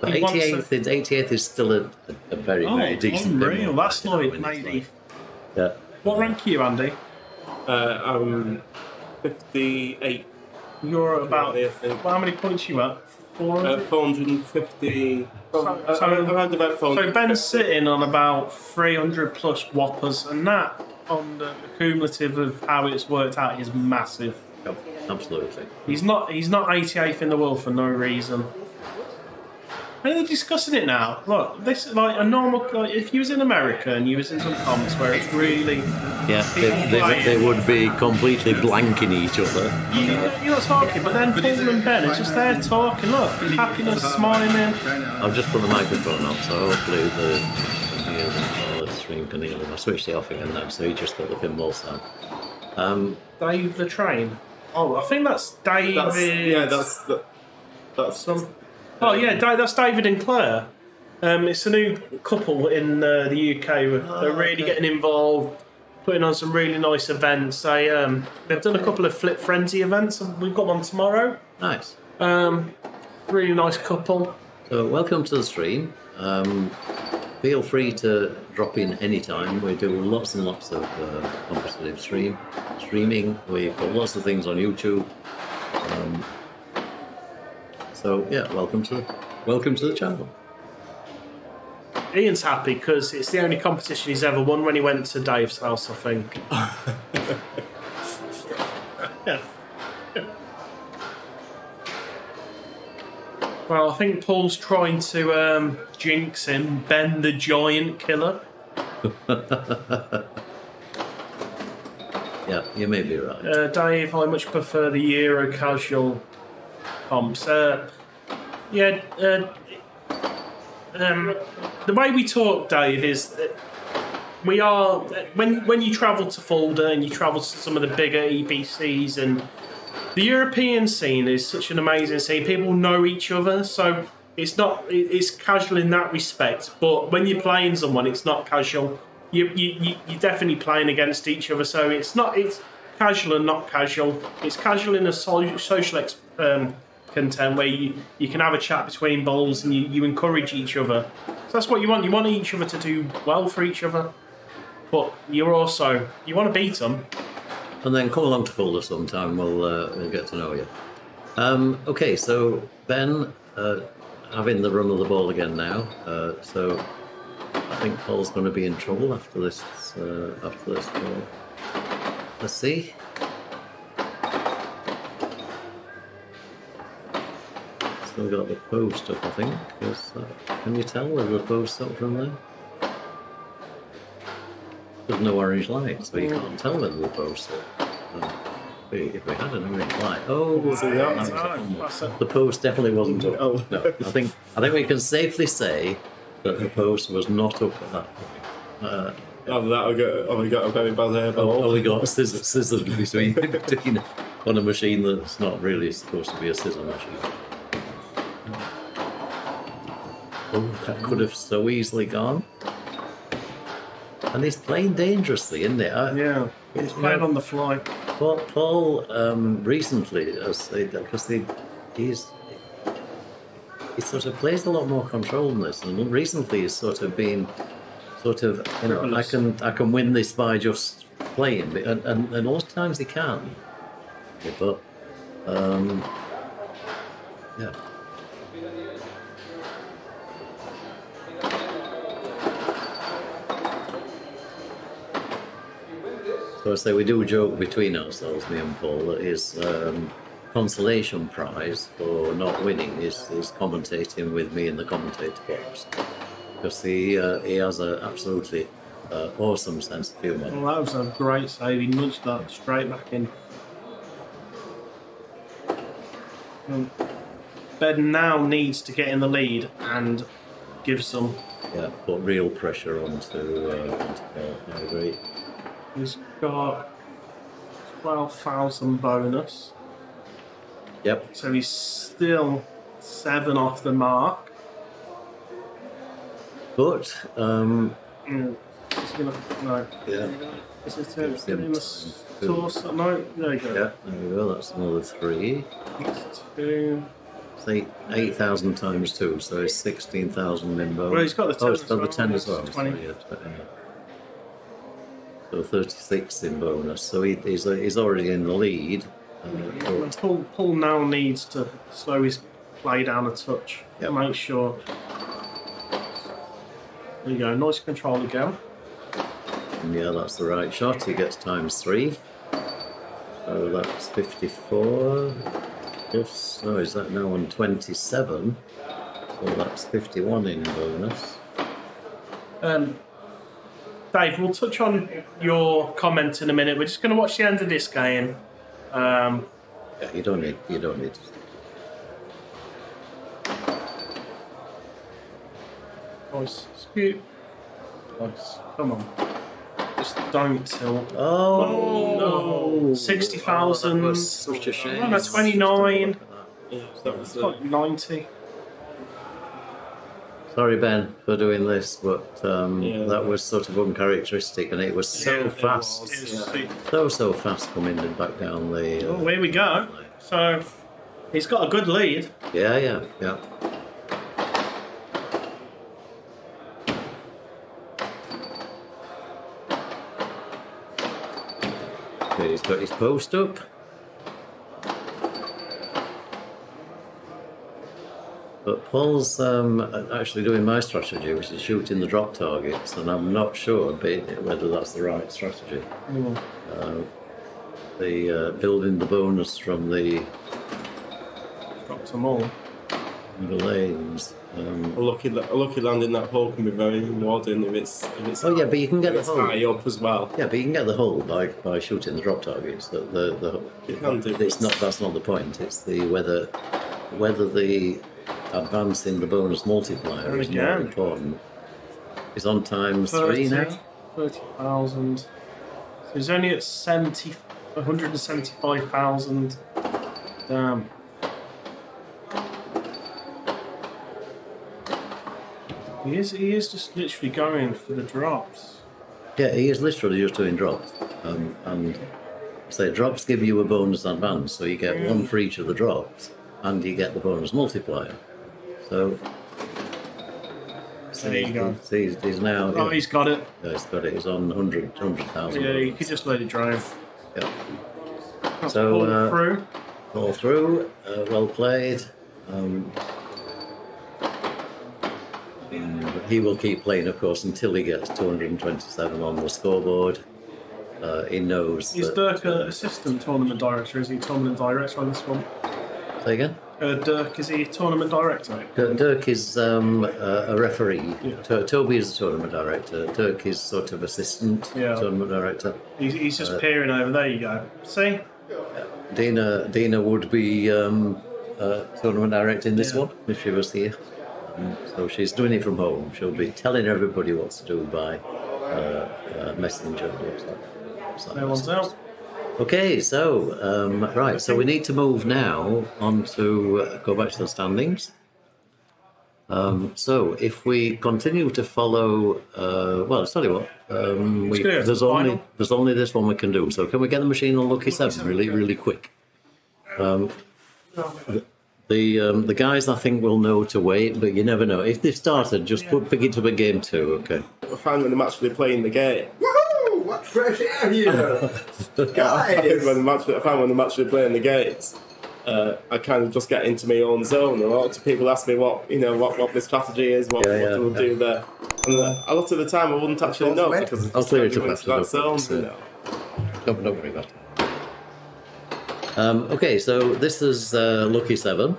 But he eighty-eighth, eighty-eighth is still a, a very, oh, very decent. Oh, unreal. That's like ninety. Yeah. What rank are you, Andy? Uh, I'm fifty-eight. You're about, well, how many points you at? Uh, four hundred fifty. So, uh, so, so Ben's sitting on about three hundred plus whoppers, and that, on the cumulative of how it's worked out, is massive. Yep, absolutely. He's not. He's not eighty-eighth in the world for no reason. And they're discussing it now. Look, this is like a normal. Like, if you was in America and you was in some comments where it's really, yeah, they, they, they would be completely blanking each other. You, you're not talking, but then Paul and Ben are just there talking. Look, happiness, smiling. I've just put the microphone up, so hopefully the, the, the stream can hear them. I switched it off again now, so you just got the pinball sound. Um, Dave the Train. Oh, I think that's David. That's, yeah, that's the, that's some. Oh yeah, that's David and Claire. Um, it's a new couple in uh, the U K. Oh, they're really okay. Getting involved, putting on some really nice events. They um, they've done a couple of Flip Frenzy events, and we've got one tomorrow. Nice. Um, really nice couple. So welcome to the stream. Um, feel free to drop in anytime. We do lots and lots of uh, competitive stream streaming. We've got lots of things on YouTube. Um, So yeah, welcome to welcome to the channel. Ian's happy because it's the only competition he's ever won when he went to Dave's house, I think. Yeah. Yeah. Well, I think Paul's trying to um, jinx him, Ben the Giant Killer. Yeah, you may be right. Uh, Dave, I much prefer the Euro casual. Uh, yeah, uh, um, the way we talk, Dave, is that we are when when you travel to Fulda and you travel to some of the bigger E B Cs, and the European scene is such an amazing scene. People know each other, so it's not it's casual in that respect. But when you're playing someone, it's not casual. You you you're definitely playing against each other, so it's not it's casual and not casual. It's casual in a so, social ex um, content where you, you can have a chat between bowls and you, you encourage each other. So that's what you want. You want each other to do well for each other, but you're also you want to beat them. And then come along to Fulda sometime. We'll uh, we'll get to know you. Um, okay, so Ben uh, having the run of the ball again now. Uh, so I think Paul's going to be in trouble after this uh, after this ball. Let's see. Still got the post up, I think. Is that, can you tell whether the post up from there? There's no orange light, so you can't tell whether the post is. If we had an orange light, oh, so that was awesome. The post definitely wasn't up. Oh. No, I think I think we can safely say that the post was not up at that point. Uh, Other than that, I got, only got a very bad airball. Only got scissors, scissors between Dina on a machine that's not really supposed to be a scissor machine. Oh, that could have so easily gone. And he's playing dangerously, isn't it? I, yeah, he's playing on the fly. Paul, Paul um, recently, because he's he sort of plays a lot more control than this, and recently he's sort of been sort of you know I can I can win this by just playing, and and, and most times he can, but um, yeah. So I say we do joke between ourselves, me and Paul, that his um, consolation prize for not winning is, is commentating with me in the commentator box, because he uh, he has an absolutely uh, awesome sense of humour. Well, that was a great save. He nudged that straight back in. Um, Ben now needs to get in the lead and give some. Yeah, put real pressure onto. Uh, onto I agree. He's got twelve thousand bonus. Yep. So he's still seven off the mark. But, um... Mm. He's gonna, no. Yeah. Is it him? Give him a source? No, there you go. Yeah, there we go. That's another three. That's two. It's eight, eight thousand times two, so it's sixteen thousand in bonus. Well, he's got the ten, oh, got well. The ten as well. twenty. So, yeah, yeah. So thirty-six in bonus, so he, he's, he's already in the lead. Uh, Paul, Paul now needs to slow his play down a touch, yep. Make sure. There you go, nice control again. Yeah, that's the right shot, he gets times three. So that's fifty-four. Yes, no, is that now on twenty-seven? So that's fifty-one in bonus. Um, Dave, we'll touch on your comment in a minute. We're just going to watch the end of this game. Um, yeah, you don't need. You don't need. Nice scoop. Nice. Come on. Just don't tilt. Oh, oh no! Sixty thousand. Oh, such a shame. Oh, no, twenty-nine. Yeah, that was like ninety. Sorry, Ben, for doing this, but um, yeah. That was sort of uncharacteristic, and it was so yeah, fast, it was, it was yeah. so so fast coming and back down the. Uh, oh, here we go. So he's got a good lead. Yeah, yeah, yeah. Okay, he's got his post up. But Paul's um, actually doing my strategy, which is shooting the drop targets, and I'm not sure whether that's the right strategy. Mm. Uh, the uh, building the bonus from the dropped them all. The lanes. Um, a lucky, a lucky landing that hole can be very rewarding if it's. If it's oh yeah, but you can get the hole high up as well. Yeah, but you can get the hole by by shooting the drop targets. The the, the you can do. It's not. That's not the point. It's the whether whether the advancing the bonus multiplier is more important. He's on times three now. thirty thousand. So he's only at seventy, one hundred seventy-five thousand. Damn. He is, he is just literally going for the drops. Yeah, he is literally just doing drops. Um, and so drops give you a bonus advance, so you get mm. one for each of the drops, and you get the bonus multiplier. So, so there you go. He's, he's now. Oh, yeah. He's got it. Yeah, he's got it. He's on one hundred thousand. Yeah, you could just let it drive. Yeah. That's so all uh, through. All through. Uh, well played. Um, and he will keep playing, of course, until he gets two hundred twenty-seven on the scoreboard. Uh, he knows. Is Dirk an assistant tournament director? Is he tournament director on this one? Say again. Uh, Dirk is a tournament director. Dirk is um, a referee. Yeah. Toby is a tournament director. Dirk is sort of assistant yeah. tournament director. He's, he's just uh, peering over. There you go. See? Dina, Dina would be um, uh, tournament directing this yeah. one if she was here. Um, so she's doing it from home. She'll be telling everybody what to do by uh, uh, messenger. Website. No one's out. Okay, so, um, right, so we need to move now on to uh, go back to the standings. Um, so, if we continue to follow, uh, well, I'll tell you what, um, we, there's, only, there's only this one we can do. So, can we get the machine on Lucky seven really, really quick? Um, the um, the guys, I think, will know to wait, but you never know. If they've started, just put, pick it up in game two, okay? I find when I'm actually playing the game. What fresh air here! Guys! When the match, I find when I'm actually playing the games, uh, I kind of just get into my own zone. A lot of people ask me what, you know, what, what the strategy is, what, yeah, what yeah, do we yeah. do there. And uh, a lot of the time I wouldn't actually know because it's just into that zone, you know. Don't, don't worry about it. Um, okay, so this is uh, Lucky seven.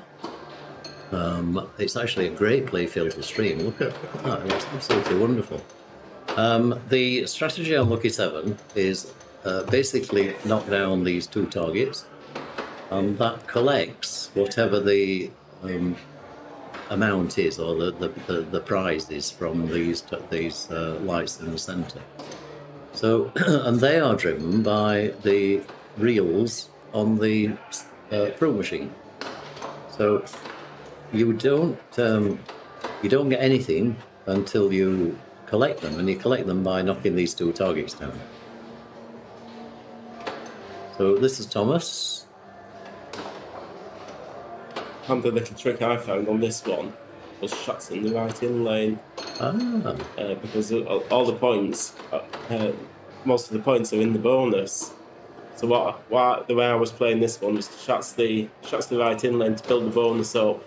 Um, it's actually a great playfield to stream. Look at that, it's absolutely wonderful. Um, the strategy on Lucky seven is uh, basically knock down these two targets, and that collects whatever the um, amount is, or the, the, the, the prize is from these, these uh, lights in the centre. So, and they are driven by the reels on the uh, fruit machine. So you don't, um, you don't get anything until you collect them, and you collect them by knocking these two targets down. So this is Thomas. And the little trick I found on this one was shots in the right-in lane. Ah. Uh, because all the points, uh, most of the points are in the bonus. So what, what the way I was playing this one was to shots the shots the right-in lane to build the bonus up,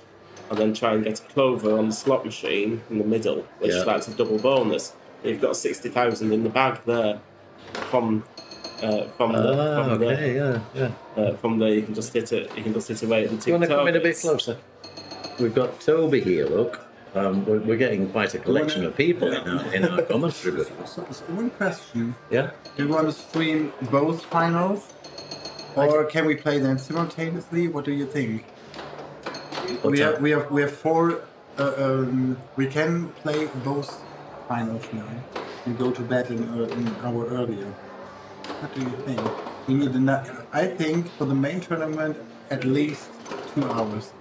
and then try and get a clover on the slot machine in the middle, which yeah. starts a double bonus. You've got sixty thousand in the bag there from uh, from ah, the, from, okay, the yeah, yeah. Uh, from there. You can just hit it. You can just hit away at the two. You want to come in a bit closer? We've got Toby here. Look, um, we're, we're getting quite a collection of people yeah. in our in our commentary group. So, so one question. Yeah. Do you want to stream both finals, or can we play them simultaneously? What do you think? We have, we have we have four. Uh, um, we can play both finals now and go to bed in, uh, an hour earlier. What do you think? We need another. I think for the main tournament at least two hours,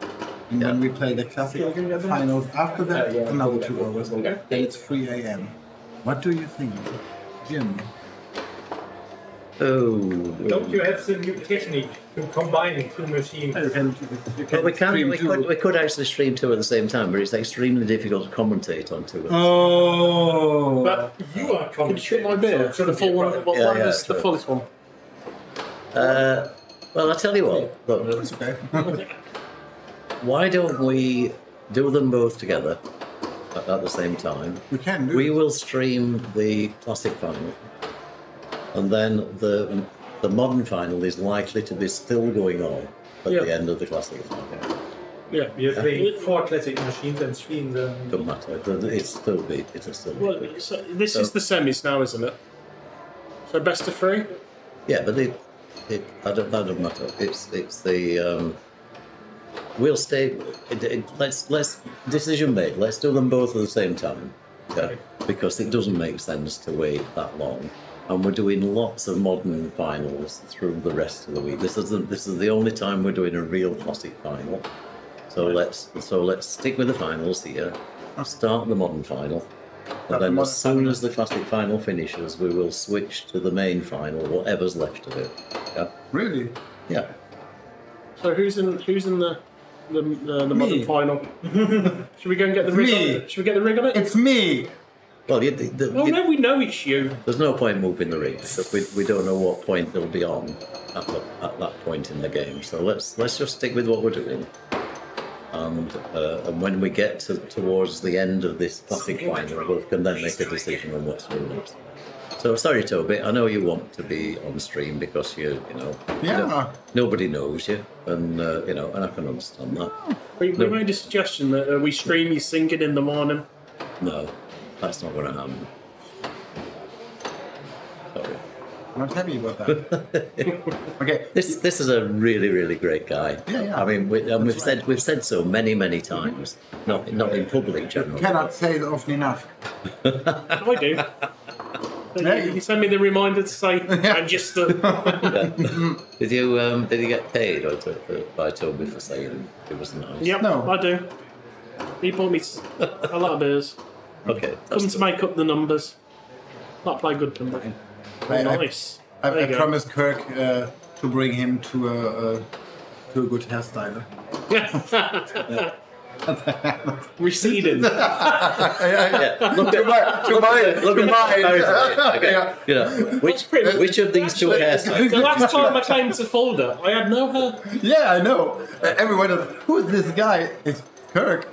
and yeah. then we play the classic yeah, finals after that uh, yeah, another yeah, two yeah, hours. Okay. Then it's three A M What do you think, Jim? Oh. Don't you have the new technique to combine two machines? You can, you can well, we, can, we, could, we could actually stream two at the same time, but it's extremely difficult to commentate on two. Oh! But you are commentating. Can you shoot my beer? So the full one, what yeah, one yeah, is true. The fullest one? Uh, well, I'll tell you what. Look, that's okay. Why don't we do them both together at, at the same time? We can do We it. will stream the classic final. And then the the modern final is likely to be still going on at yeah. the end of the classic final. Yeah, you're yeah. playing four classic machines and three in the... Don't matter, it's still beat, it's still beat. Well, so this so, is the semis now, isn't it? So best of three? Yeah, but it, it I don't, that doesn't matter. It's, it's the... Um, we'll stay... It, it, let's, let's decision make, let's do them both at the same time. Yeah, okay. Because it doesn't make sense to wait that long. And we're doing lots of modern finals through the rest of the week. This is the, this is the only time we're doing a real classic final. So let's so let's stick with the finals here. Start the modern final, and then as soon as the classic final finishes, we will switch to the main final, whatever's left of it. Yeah. Really? Yeah. So who's in who's in the the, uh, the modern final? Should we go and get the rig on it? Should we get the rig on it? It's me. Well, you, the, well you, no, we know it's you. There's no point moving the rig. We we don't know what point they'll be on at, the, at that point in the game. So let's let's just stick with what we're doing. And uh, and when we get to, towards the end of this classic final, we can then make a decision on what's doing next. So sorry, Toby. I know you want to be on stream because you, you know, yeah. you know nobody knows you, and uh, you know, and I can understand that. We, we no. made a suggestion that uh, we stream you singing in the morning. No, that's not going to happen. Sorry. I'm happy about that. Okay. This this is a really really great guy. Yeah, yeah. I mean, we, um, we've right. said we've said so many many times. Not not in public generally. You cannot say it often enough. I do. Yeah. You send me the reminder to say register. Yeah. Did you um, did you get paid or to, for, by Toby for saying it was nice? Yep, no, I do. He bought me a lot of beers. Okay. Come to make up the numbers. Not play good pinball. I, nice. I, I, I promised Kirk uh, to bring him to a uh, to a good hairstyler. Receding. yeah, yeah. Look at mine. Look at look mine. Okay. Yeah. You know, which which of these two hairstyles? The last time I came to Fulda, I had no hair. Yeah, I know. Uh, everyone knows, who's this guy? It's Kirk.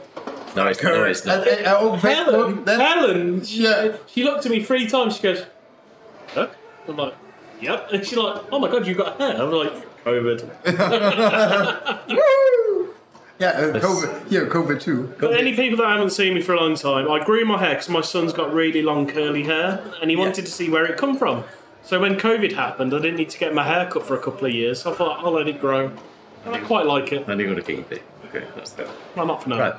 No, it's Kirk. No, it's not. I, I, I Helen. That, Helen. She, yeah. She looked at me three times. She goes, "Kirk." I'm like, yep. And she's like, oh my god, you've got hair. I'm like, COVID. Woo! Yeah, uh, COVID. Yeah, COVID too. But any people that haven't seen me for a long time, I grew my hair because my son's got really long curly hair and he yeah. wanted to see where it come from. So when COVID happened, I didn't need to get my hair cut for a couple of years. So I thought, I'll let it grow. And I quite like it. And you're going to keep it. Okay, that's good. I'm up for now. Right.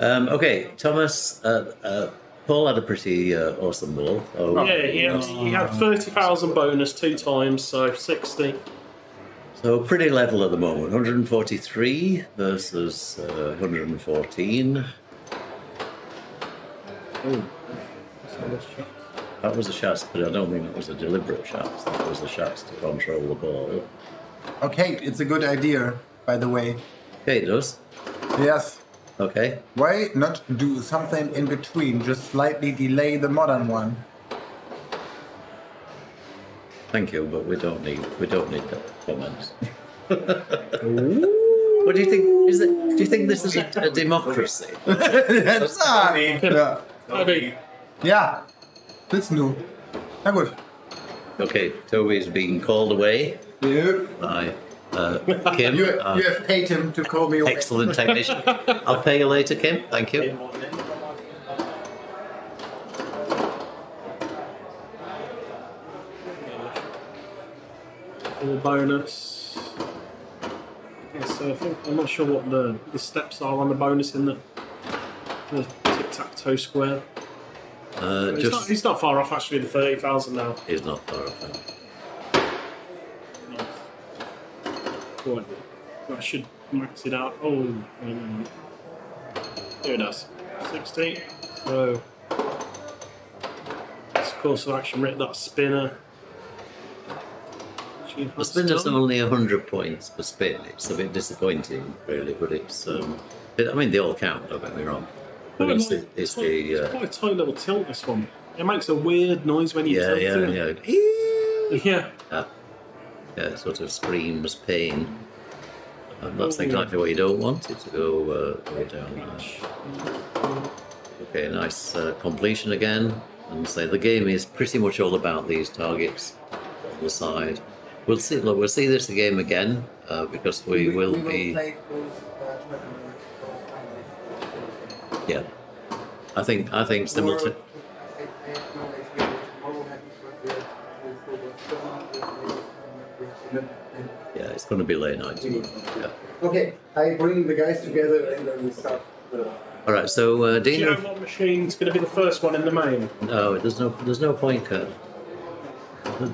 Um, okay, Thomas... Uh, uh, Paul had a pretty uh, awesome ball. Oh, yeah, he had, he had thirty thousand bonus two times, so sixty. So pretty level at the moment. one hundred forty-three versus uh, one hundred fourteen. Oh, that was a shot, but I don't think that was a deliberate shot. That was a shot to control the ball. Okay, it's a good idea, by the way. Okay, it does. Yes. Okay. Why not do something in between? Just slightly delay the modern one. Thank you, but we don't need we don't need that comment. What do you think? Is it? Do you think this is a, a democracy? That's not. Yeah. Toby. Yeah. That's new. That good. Okay, Toby's being called away. Yeah. Bye. Uh, Kim, you, uh, you have paid him to call me. Excellent technician. I'll pay you later, Kim. Thank you. All bonus. Yeah, so I think I'm not sure what the, the steps are on the bonus in the, the tic-tac-toe square. Uh, just, he's, not, he's not far off actually. The thirty thousand now. He's not far off. Now. Good. I should max it out. Oh, um, there it is. sixteen. So, this course of action, rip that spinner. The spinner's done. Only one hundred points per spin. It's a bit disappointing, really, but it's. Um, it, I mean, they all count, don't get me wrong. But it's, the, it's, tight, the, uh, it's quite a tight little tilt, this one. It makes a weird noise when you tilt yeah, yeah, it. Yeah, yeah. Yeah. Yeah, it sort of screams pain. And that's exactly what you don't want it to go, uh, go down there. Okay, nice uh, completion again. And so the game is pretty much all about these targets on the side. We'll see. Look, we'll see this game again uh, because we, we will we be. Will those, uh, yeah, I think I think similar to. Yeah, it's going to be late night tomorrow. Yeah. Okay, I bring the guys together and then we start. The... All right, so uh, Dina. Do you know what machine's going to be the first one in the main? No, there's no, there's no point, Kurt.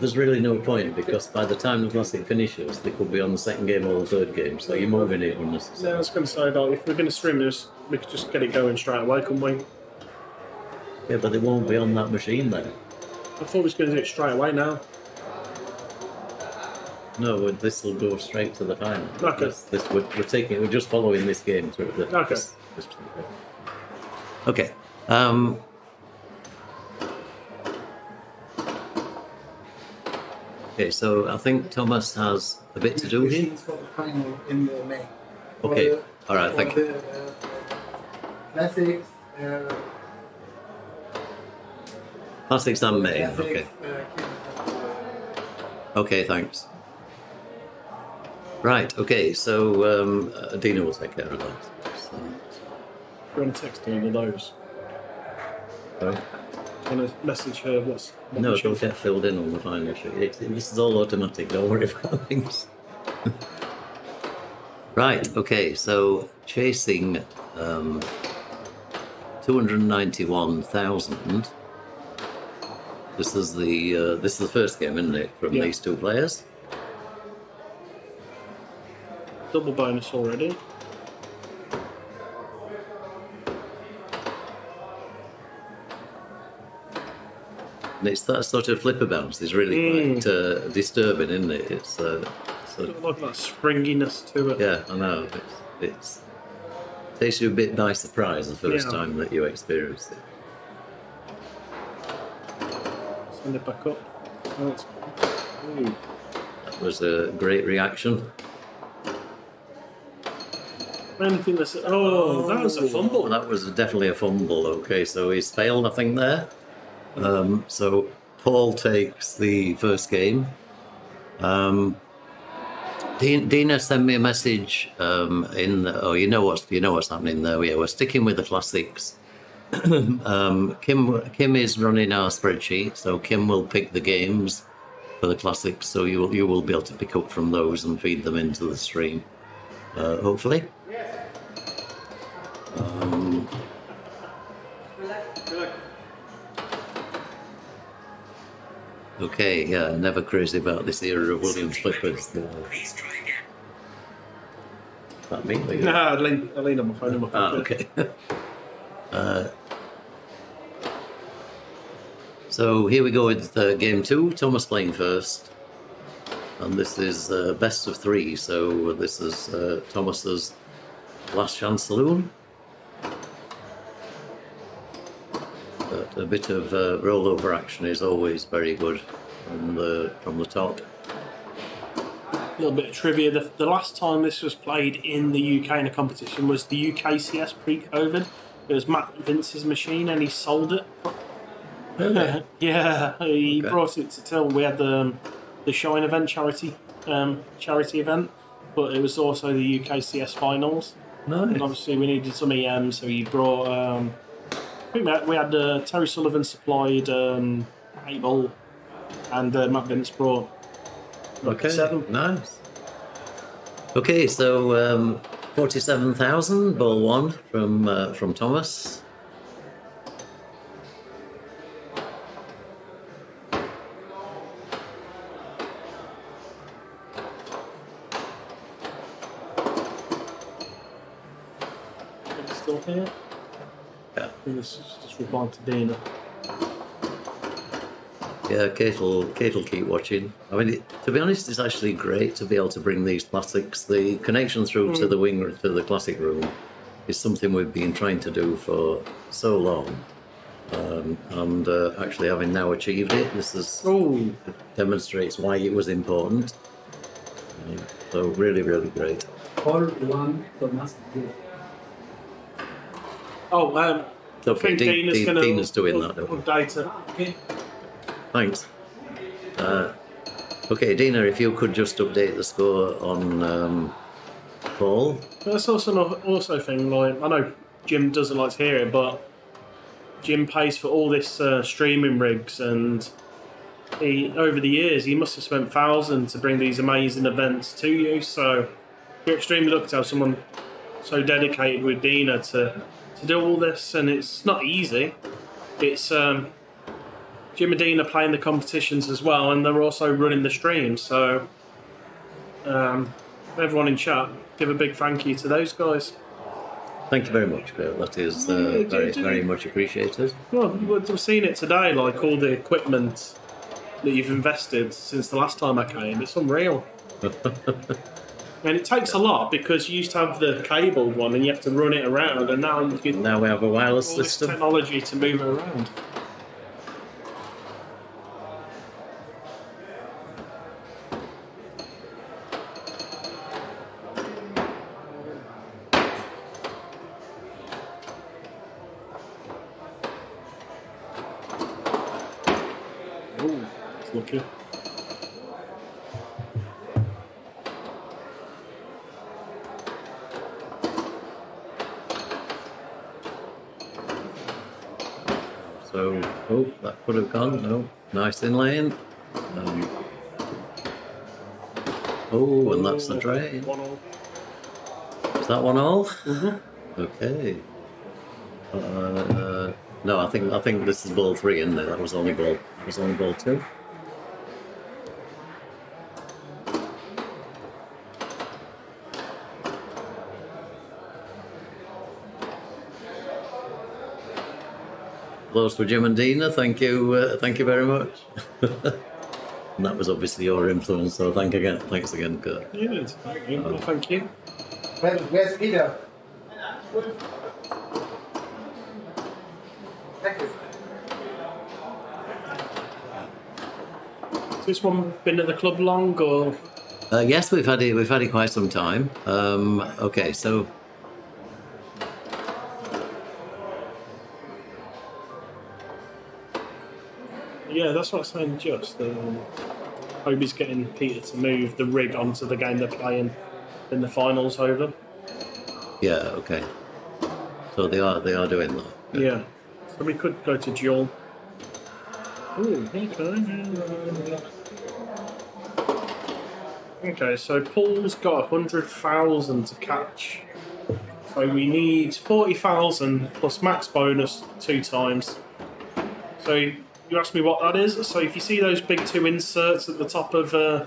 There's really no point because by the time the classic finishes, they could be on the second game or the third game. So you're moving it unnecessarily. Yeah, I was going to say that if we're going to stream this, we could just get it going straight away, couldn't we? Yeah, but it won't be on that machine then. I thought we was going to do it straight away now. No, this will go straight to the final. Okay. This, this, we're, we're taking. We're just following this game through. The, okay. This, this okay. Um, okay. So I think Thomas has a bit to do here. For the final in the main. Okay. The, all right. Thank the, you. Uh, classics. Uh, Plastics done May, okay. Okay, thanks. Right, okay, so um, Dina will take care of that. So. We're going to text her one those. Sorry? I'm going to message her what's... What no, it'll get filled in on the final sheet. It, it, this is all automatic, don't worry about things. Right, okay, so chasing um, two hundred ninety-one thousand. This is the uh, this is the first game, isn't it, from yeah. these two players? Double bonus already. And it's that sort of flipper bounce is really mm. quite uh, disturbing, isn't it? It's uh, sort of like that springiness to it. Yeah, I know. It's, it's it takes you a bit by surprise the first yeah. time that you experience it. Send it back up. Oh, it's... Ooh. That was a great reaction. Anything that's... Oh, oh, that was a fumble. That was definitely a fumble. Okay, so he's failed, I think, there. Um, so Paul takes the first game. Um, Dina sent me a message um, in. The, oh, you know what's you know what's happening there. Yeah, we're sticking with the classics. um, Kim Kim is running our spreadsheet, so Kim will pick the games for the classics. So you will you will be able to pick up from those and feed them into the stream, uh, hopefully. Um, okay, yeah, never crazy about this era of William Flippers. Please try again. Is that me? Nah, I lean, I lean on my phone in my pocket. Ah, okay. uh, so here we go with uh, game two. Thomas playing first. And this is uh, best of three, so this is uh, Thomas's Last Chance Saloon. But a bit of uh, rollover action is always very good from the, from the top. A little bit of trivia. The, the last time this was played in the U K in a competition was the U K C S pre-COVID. It was Matt Vince's machine and he sold it. Really? yeah, he okay. brought it to Till. We had the, um, the Shine event, charity, um, charity event, but it was also the U K C S finals. Nice. And obviously we needed some E M, so he brought... Um, we had uh, Terry Sullivan supplied um, eight ball, and uh, Matt Vince brought okay. seven. Nice. Okay, so um, forty-seven thousand ball one from uh, from Thomas. It's still here. This is just replying to Dana. Yeah, Kate'll Kate'll keep watching. I mean, it, to be honest, it's actually great to be able to bring these classics. The connection through mm. to the wing to the classic room is something we've been trying to do for so long, um, and uh, actually having now achieved it, this is Ooh. demonstrates why it was important. Um, so really, really great. All one, Thomas. Oh, um. Okay, Dina's, D gonna Dina's doing that. Data. Okay. Thanks. Uh, okay, Dina, if you could just update the score on um, Paul. That's also not, also thing. Like I know Jim doesn't like to hear it, but Jim pays for all this uh, streaming rigs, and he over the years he must have spent thousands to bring these amazing events to you. So we're extremely lucky to have someone so dedicated with Dina to. To do all this, and it's not easy. It's um, Jim and Dean are playing the competitions as well, and they're also running the stream. So, um, everyone in chat, give a big thank you to those guys. Thank you very much, Bill. That is uh, yeah, do, very, do, very much appreciated. Well, I've seen it today, like all the equipment that you've invested since the last time I came. It's unreal. And it takes a lot because you used to have the cabled one and you have to run it around, and now you can. Now we have a wireless all this system. Technology to move it around. Oh, it's lucky. So, oh, that could have gone, no. Nice inlay in. Um, oh, and that's the drain. Is that one all? Mm-hmm. Okay. Uh, no, I think I think this is ball three in there. That was only ball. That was only ball two. Close for Jim and Dina. Thank you. Uh, thank you very much. And that was obviously your influence. So thank again. Thanks again, Kirk. Yeah, thank you. Um, thank you. Where, where's Peter? Thank you. Has this one been at the club long, or? Uh, yes, we've had it. We've had it quite some time. Um, okay, so. Yeah, that's what I'm saying, just. Um, Toby's getting Peter to move the rig onto the game they're playing in the finals over. Yeah, okay. So they are they are doing that. Yeah. yeah. So we could go to duel. Ooh, okay. Okay, so Paul's got a hundred thousand to catch. So we need forty thousand plus max bonus two times. So you asked me what that is. So if you see those big two inserts at the top of uh,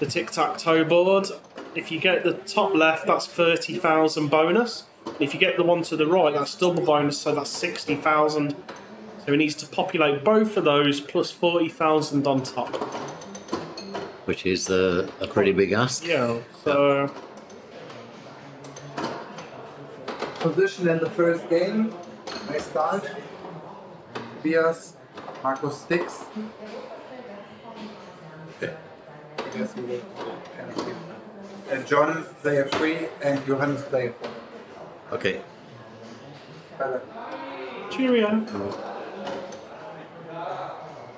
the tic-tac-toe board, if you get the top left, that's thirty thousand bonus. If you get the one to the right, that's double bonus, so that's sixty thousand. So he needs to populate both of those plus forty thousand on top. Which is uh, a pretty big ask. Yeah, so... Position in the first game, I start. Bias. Marcus sticks. Okay. I guess we will. And John player three and Johannes player four. Okay. Bye-bye. Cheerio.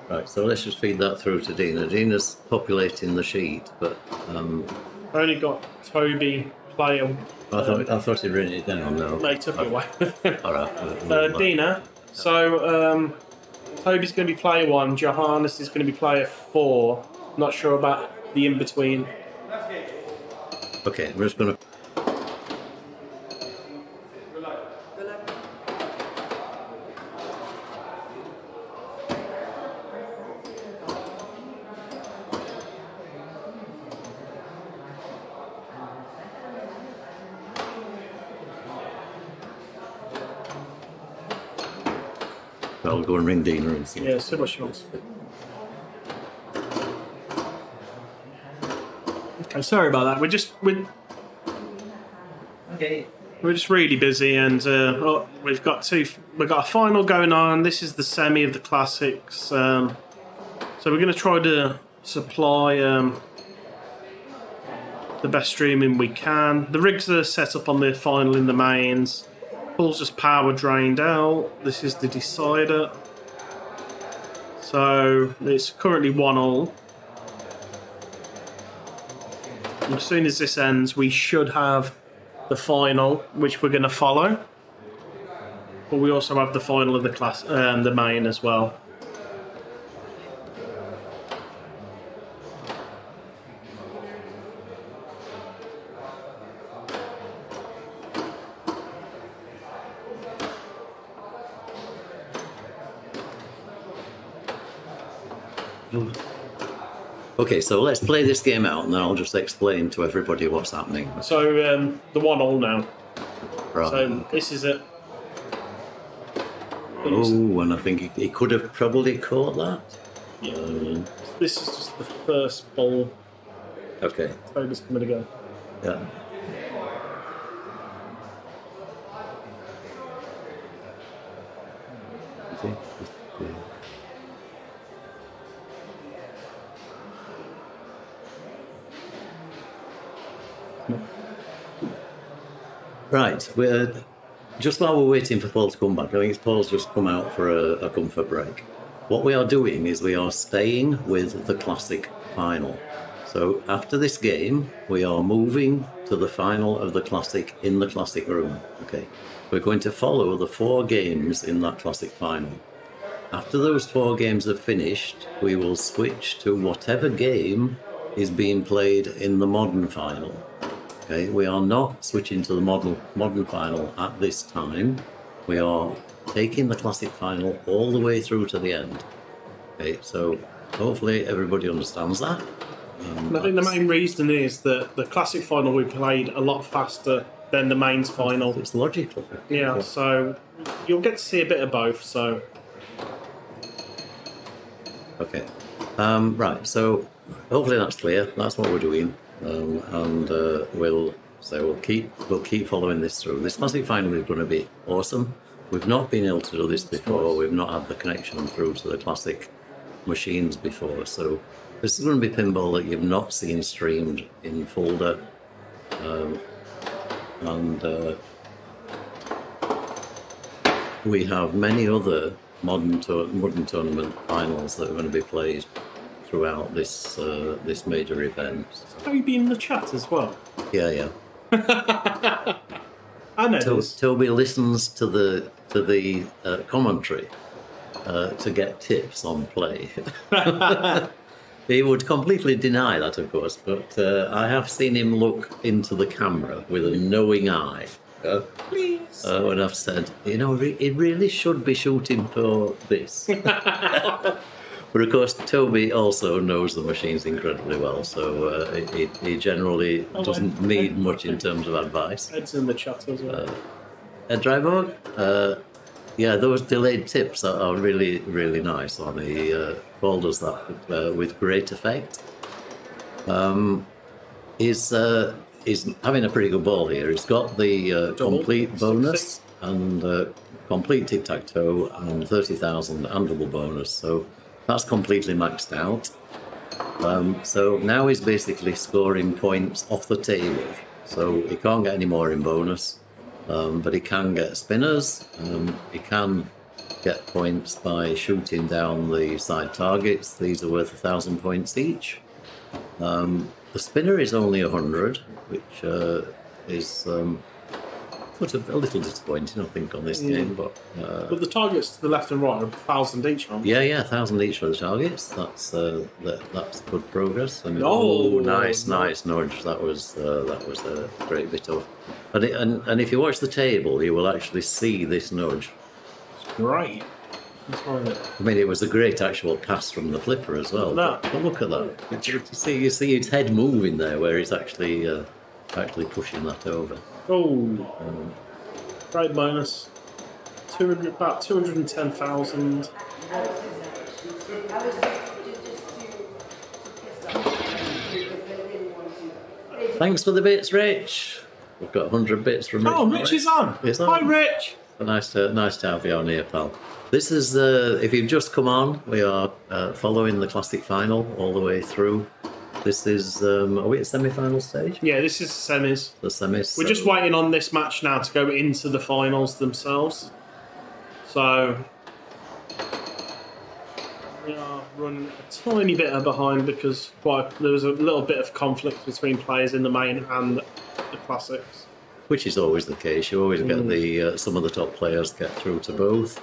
Right, so let's just feed that through to Dina. Dina's populating the sheet, but um. I only got Toby player. I thought um, I thought he'd written it down. No, they took it away. All right. We'll, we'll uh, Dina. So. Um, Toby's going to be player one, Johannes is going to be player four. Not sure about the in between. Okay, we're just going to. I'll go and ring Dina and see. Yeah, so much else. Okay, sorry about that. We're just we're okay. We're just really busy, and uh, oh, we've got two. We've got a final going on. This is the semi of the classics. Um, so we're going to try to supply um, the best streaming we can. The rigs are set up on the final in the mains. Paul's just power drained out. This is the decider. So it's currently one all. And as soon as this ends, we should have the final, which we're going to follow. But we also have the final of the class, um, the main as well. Okay, so let's play this game out, and then I'll just explain to everybody what's happening. So um, the one all now. Right. So okay. This is it. Oh, and I think he could have probably caught that. Yeah. Um, this is just the first ball. Okay. Toby's coming to go. Yeah. Okay. Right, we're, just while we're waiting for Paul to come back, I think it's Paul's just come out for a, a comfort break. What we are doing is we are staying with the Classic Final. So after this game, we are moving to the final of the Classic in the Classic room. Okay, we're going to follow the four games in that Classic Final. After those four games are finished, we will switch to whatever game is being played in the Modern Final. Okay, we are not switching to the model, Modern Final at this time. We are taking the Classic Final all the way through to the end. Okay, so hopefully everybody understands that. Um, I think the main reason is that the Classic Final we played a lot faster than the Mains Final. It's logical. Yeah, so you'll get to see a bit of both, so... Okay. Um, right, so hopefully that's clear. That's what we're doing. Um, and uh, we'll... So we'll keep, we'll keep following this through. This Classic Final is going to be awesome. We've not been able to do this before. We've not had the connection through to the Classic machines before. So this is going to be pinball that you've not seen streamed in Fulda. Um, and uh, we have many other modern, modern tournament finals that are going to be played throughout this, uh, this major event. Have you been in the chat as well? Yeah, yeah. I know to, Toby listens to the to the uh, commentary uh, to get tips on play. He would completely deny that, of course, but uh, I have seen him look into the camera with a knowing eye. Uh, Please. Uh, when I've said, you know, re it really should be shooting for this. But of course, Toby also knows the machines incredibly well, so uh, he, he generally oh, doesn't Ed, need Ed, much in terms of advice. Ed's in the chat as well. Uh, Ed Dryborg? Uh, yeah, those delayed tips are, are really, really nice. On he uh, called us that uh, with great effect. Um, he's, uh, he's having a pretty good ball here. He's got the uh, complete Double. bonus six, six. and uh, complete tic-tac-toe and thirty thousand and double bonus. So. That's completely maxed out. Um, so now he's basically scoring points off the table. So he can't get any more in bonus, um, but he can get spinners. Um, he can get points by shooting down the side targets. These are worth a thousand points each. Um, the spinner is only a hundred, which uh, is um, sort of a little disappointing, I think, on this mm. game. But uh, but the targets to the left and right are a thousand each, aren't they? Yeah, yeah, a thousand each for the targets. That's uh, that, that's good progress. I mean, oh, oh, nice, nice nudge. That was uh, that was a great bit of. And, it, and and if you watch the table, you will actually see this nudge. It's great. I mean, it was a great actual pass from the flipper as well. Look at that. But look at that. You see, you see his head moving there, where he's actually uh, actually pushing that over. Oh, great bonus. two hundred, about two hundred ten thousand. Thanks for the bits, Rich. We've got one hundred bits from Rich. Oh, Rich is on. It's on. Hi, Rich. Nice to, nice to have you on here, pal. This is, uh, if you've just come on, we are uh, following the Classic Final all the way through. This is, um, are we at semi-final stage? Yeah, this is the semis. The semis. We're so... just waiting on this match now to go into the finals themselves. So, we are running a tiny bit behind because quite, there was a little bit of conflict between players in the main and the classics. Which is always the case. You always mm. get the, uh, some of the top players get through to both.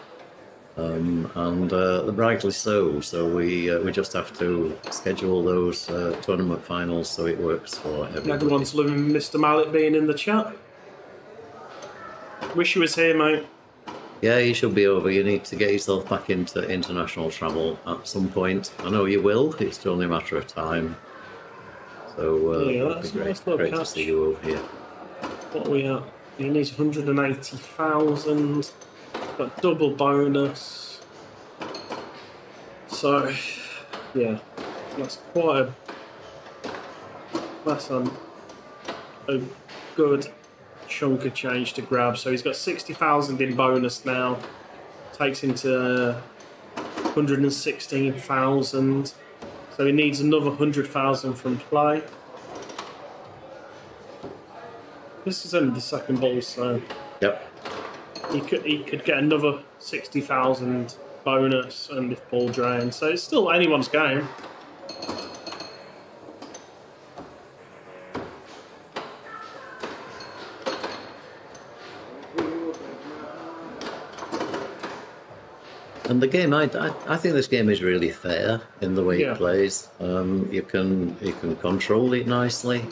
Um, and uh, rightly so, so we uh, we just have to schedule those uh, tournament finals so it works for everybody. Everyone's loving Mister Mallet being in the chat. Wish he was here, mate. Yeah, he should be over. You need to get yourself back into international travel at some point. I know you will, it's only a matter of time. So, uh, yeah, that's great, nice little great catch. To see you over here. What are we at? He needs one hundred eighty thousand. Got double bonus, so yeah, that's quite a that's a, a good chunk of change to grab. So he's got sixty thousand in bonus now, takes him to one hundred and sixteen thousand. So he needs another hundred thousand from play. This is only the second ball, so yep. He could, he could get another sixty thousand bonus and if ball drains. So it's still anyone's game. And the game, I, I, I think this game is really fair in the way yeah. it plays. Um, you can you can control it nicely.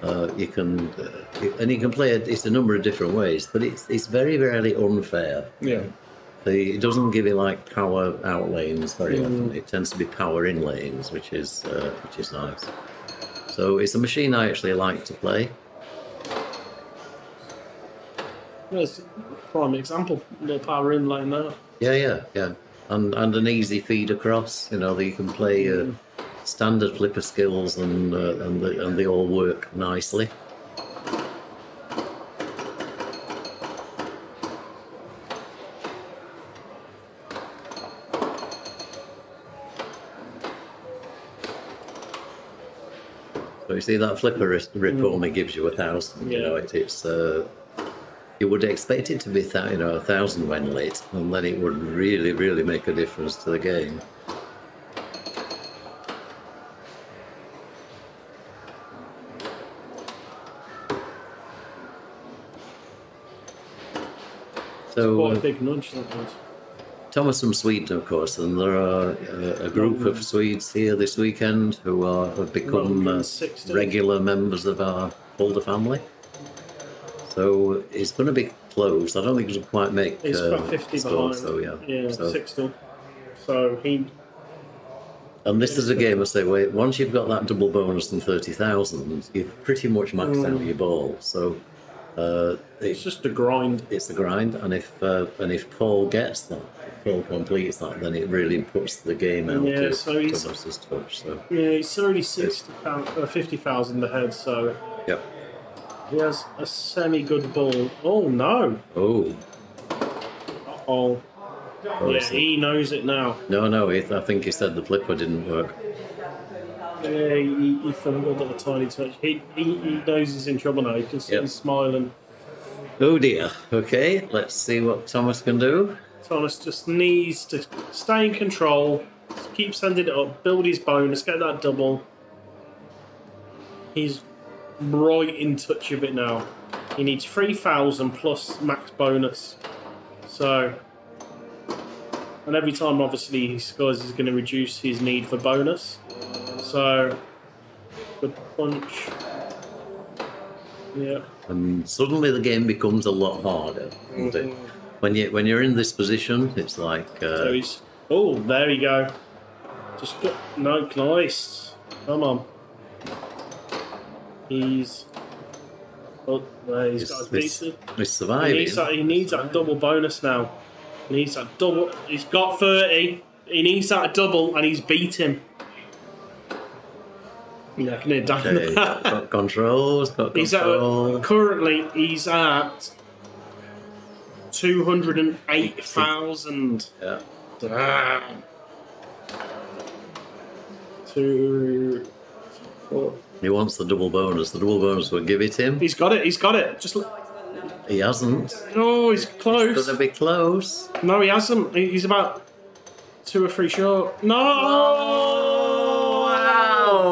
Uh, you can uh, you, and you can play it. It's a number of different ways, but it's it's very rarely unfair. Yeah, the, it doesn't give you like power out lanes very mm. often. It tends to be power in lanes, which is uh, which is nice. So it's a machine I actually like to play. That's a prime example. The power in lane there. Yeah, yeah, yeah, and and an easy feed across. You know, that you can play uh, standard flipper skills, and uh, and they, and they all work nicely. So you see that flipper rip only gives you a thousand. Yeah. You know, it, it's. Uh, You would expect it to be th you know, a thousand when lit, and then it would really, really make a difference to the game. So it's quite a big nudge, that was. Thomas from Sweden, of course, and there are a, a group of Swedes here this weekend who are have become uh, regular members of our Fulda family. So it's going to be close. I don't think it'll quite make. It's uh, about fifty score, behind. So yeah, yeah, so. sixty. So he. And this is a game. I say, wait. Once you've got that double bonus and thirty thousand, you've pretty much maxed mm. out your ball. So uh, it's it, just a grind. It's a grind, and if uh, and if Paul gets that, if Paul completes that, then it really puts the game out. Yeah, to, so he's. Thomas's touch, so. Yeah, he's already sixty uh, fifty thousand ahead. So. Yep. He has a semi-good ball. Oh no! Oh. Uh-oh. Oh, yeah, he knows it now. No, no, he th I think he said the flipper didn't work. Yeah, he, he fumbled at a tiny touch. He, he, he knows he's in trouble now. He can see him smiling. Oh dear. Okay, let's see what Thomas can do. Thomas just needs to stay in control, keep sending it up, build his bonus, get that double. He's... right in touch of it now. He needs three thousand plus max bonus. So, and every time obviously he scores, he's going to reduce his need for bonus. So, good punch. Yeah. And suddenly the game becomes a lot harder. Doesn't it? When you when you're in this position, it's like. Uh... So he's. Oh, there you go. Just got, no, nice. Come on. He's, oh, uh, he's got a decent. He's surviving. He needs, that, he needs that double bonus now. He needs that double. He's got thirty. He needs that double, and he's beat him. Yeah, I can hear Dan. Okay, got controls. Got he's control. At, currently, he's at two hundred and eight thousand. Yeah. Damn. Two, four. He wants the double bonus. The double bonus will give it him. He's got it. He's got it. Just. He hasn't. Oh, he's close. He's gonna be close. No, he hasn't. He's about two or three short. No! Oh, wow!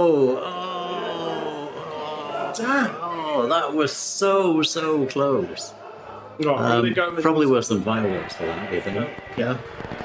Oh, damn! Oh, that was so so close. Oh, um, probably worse than fireworks, though, you think? Yeah.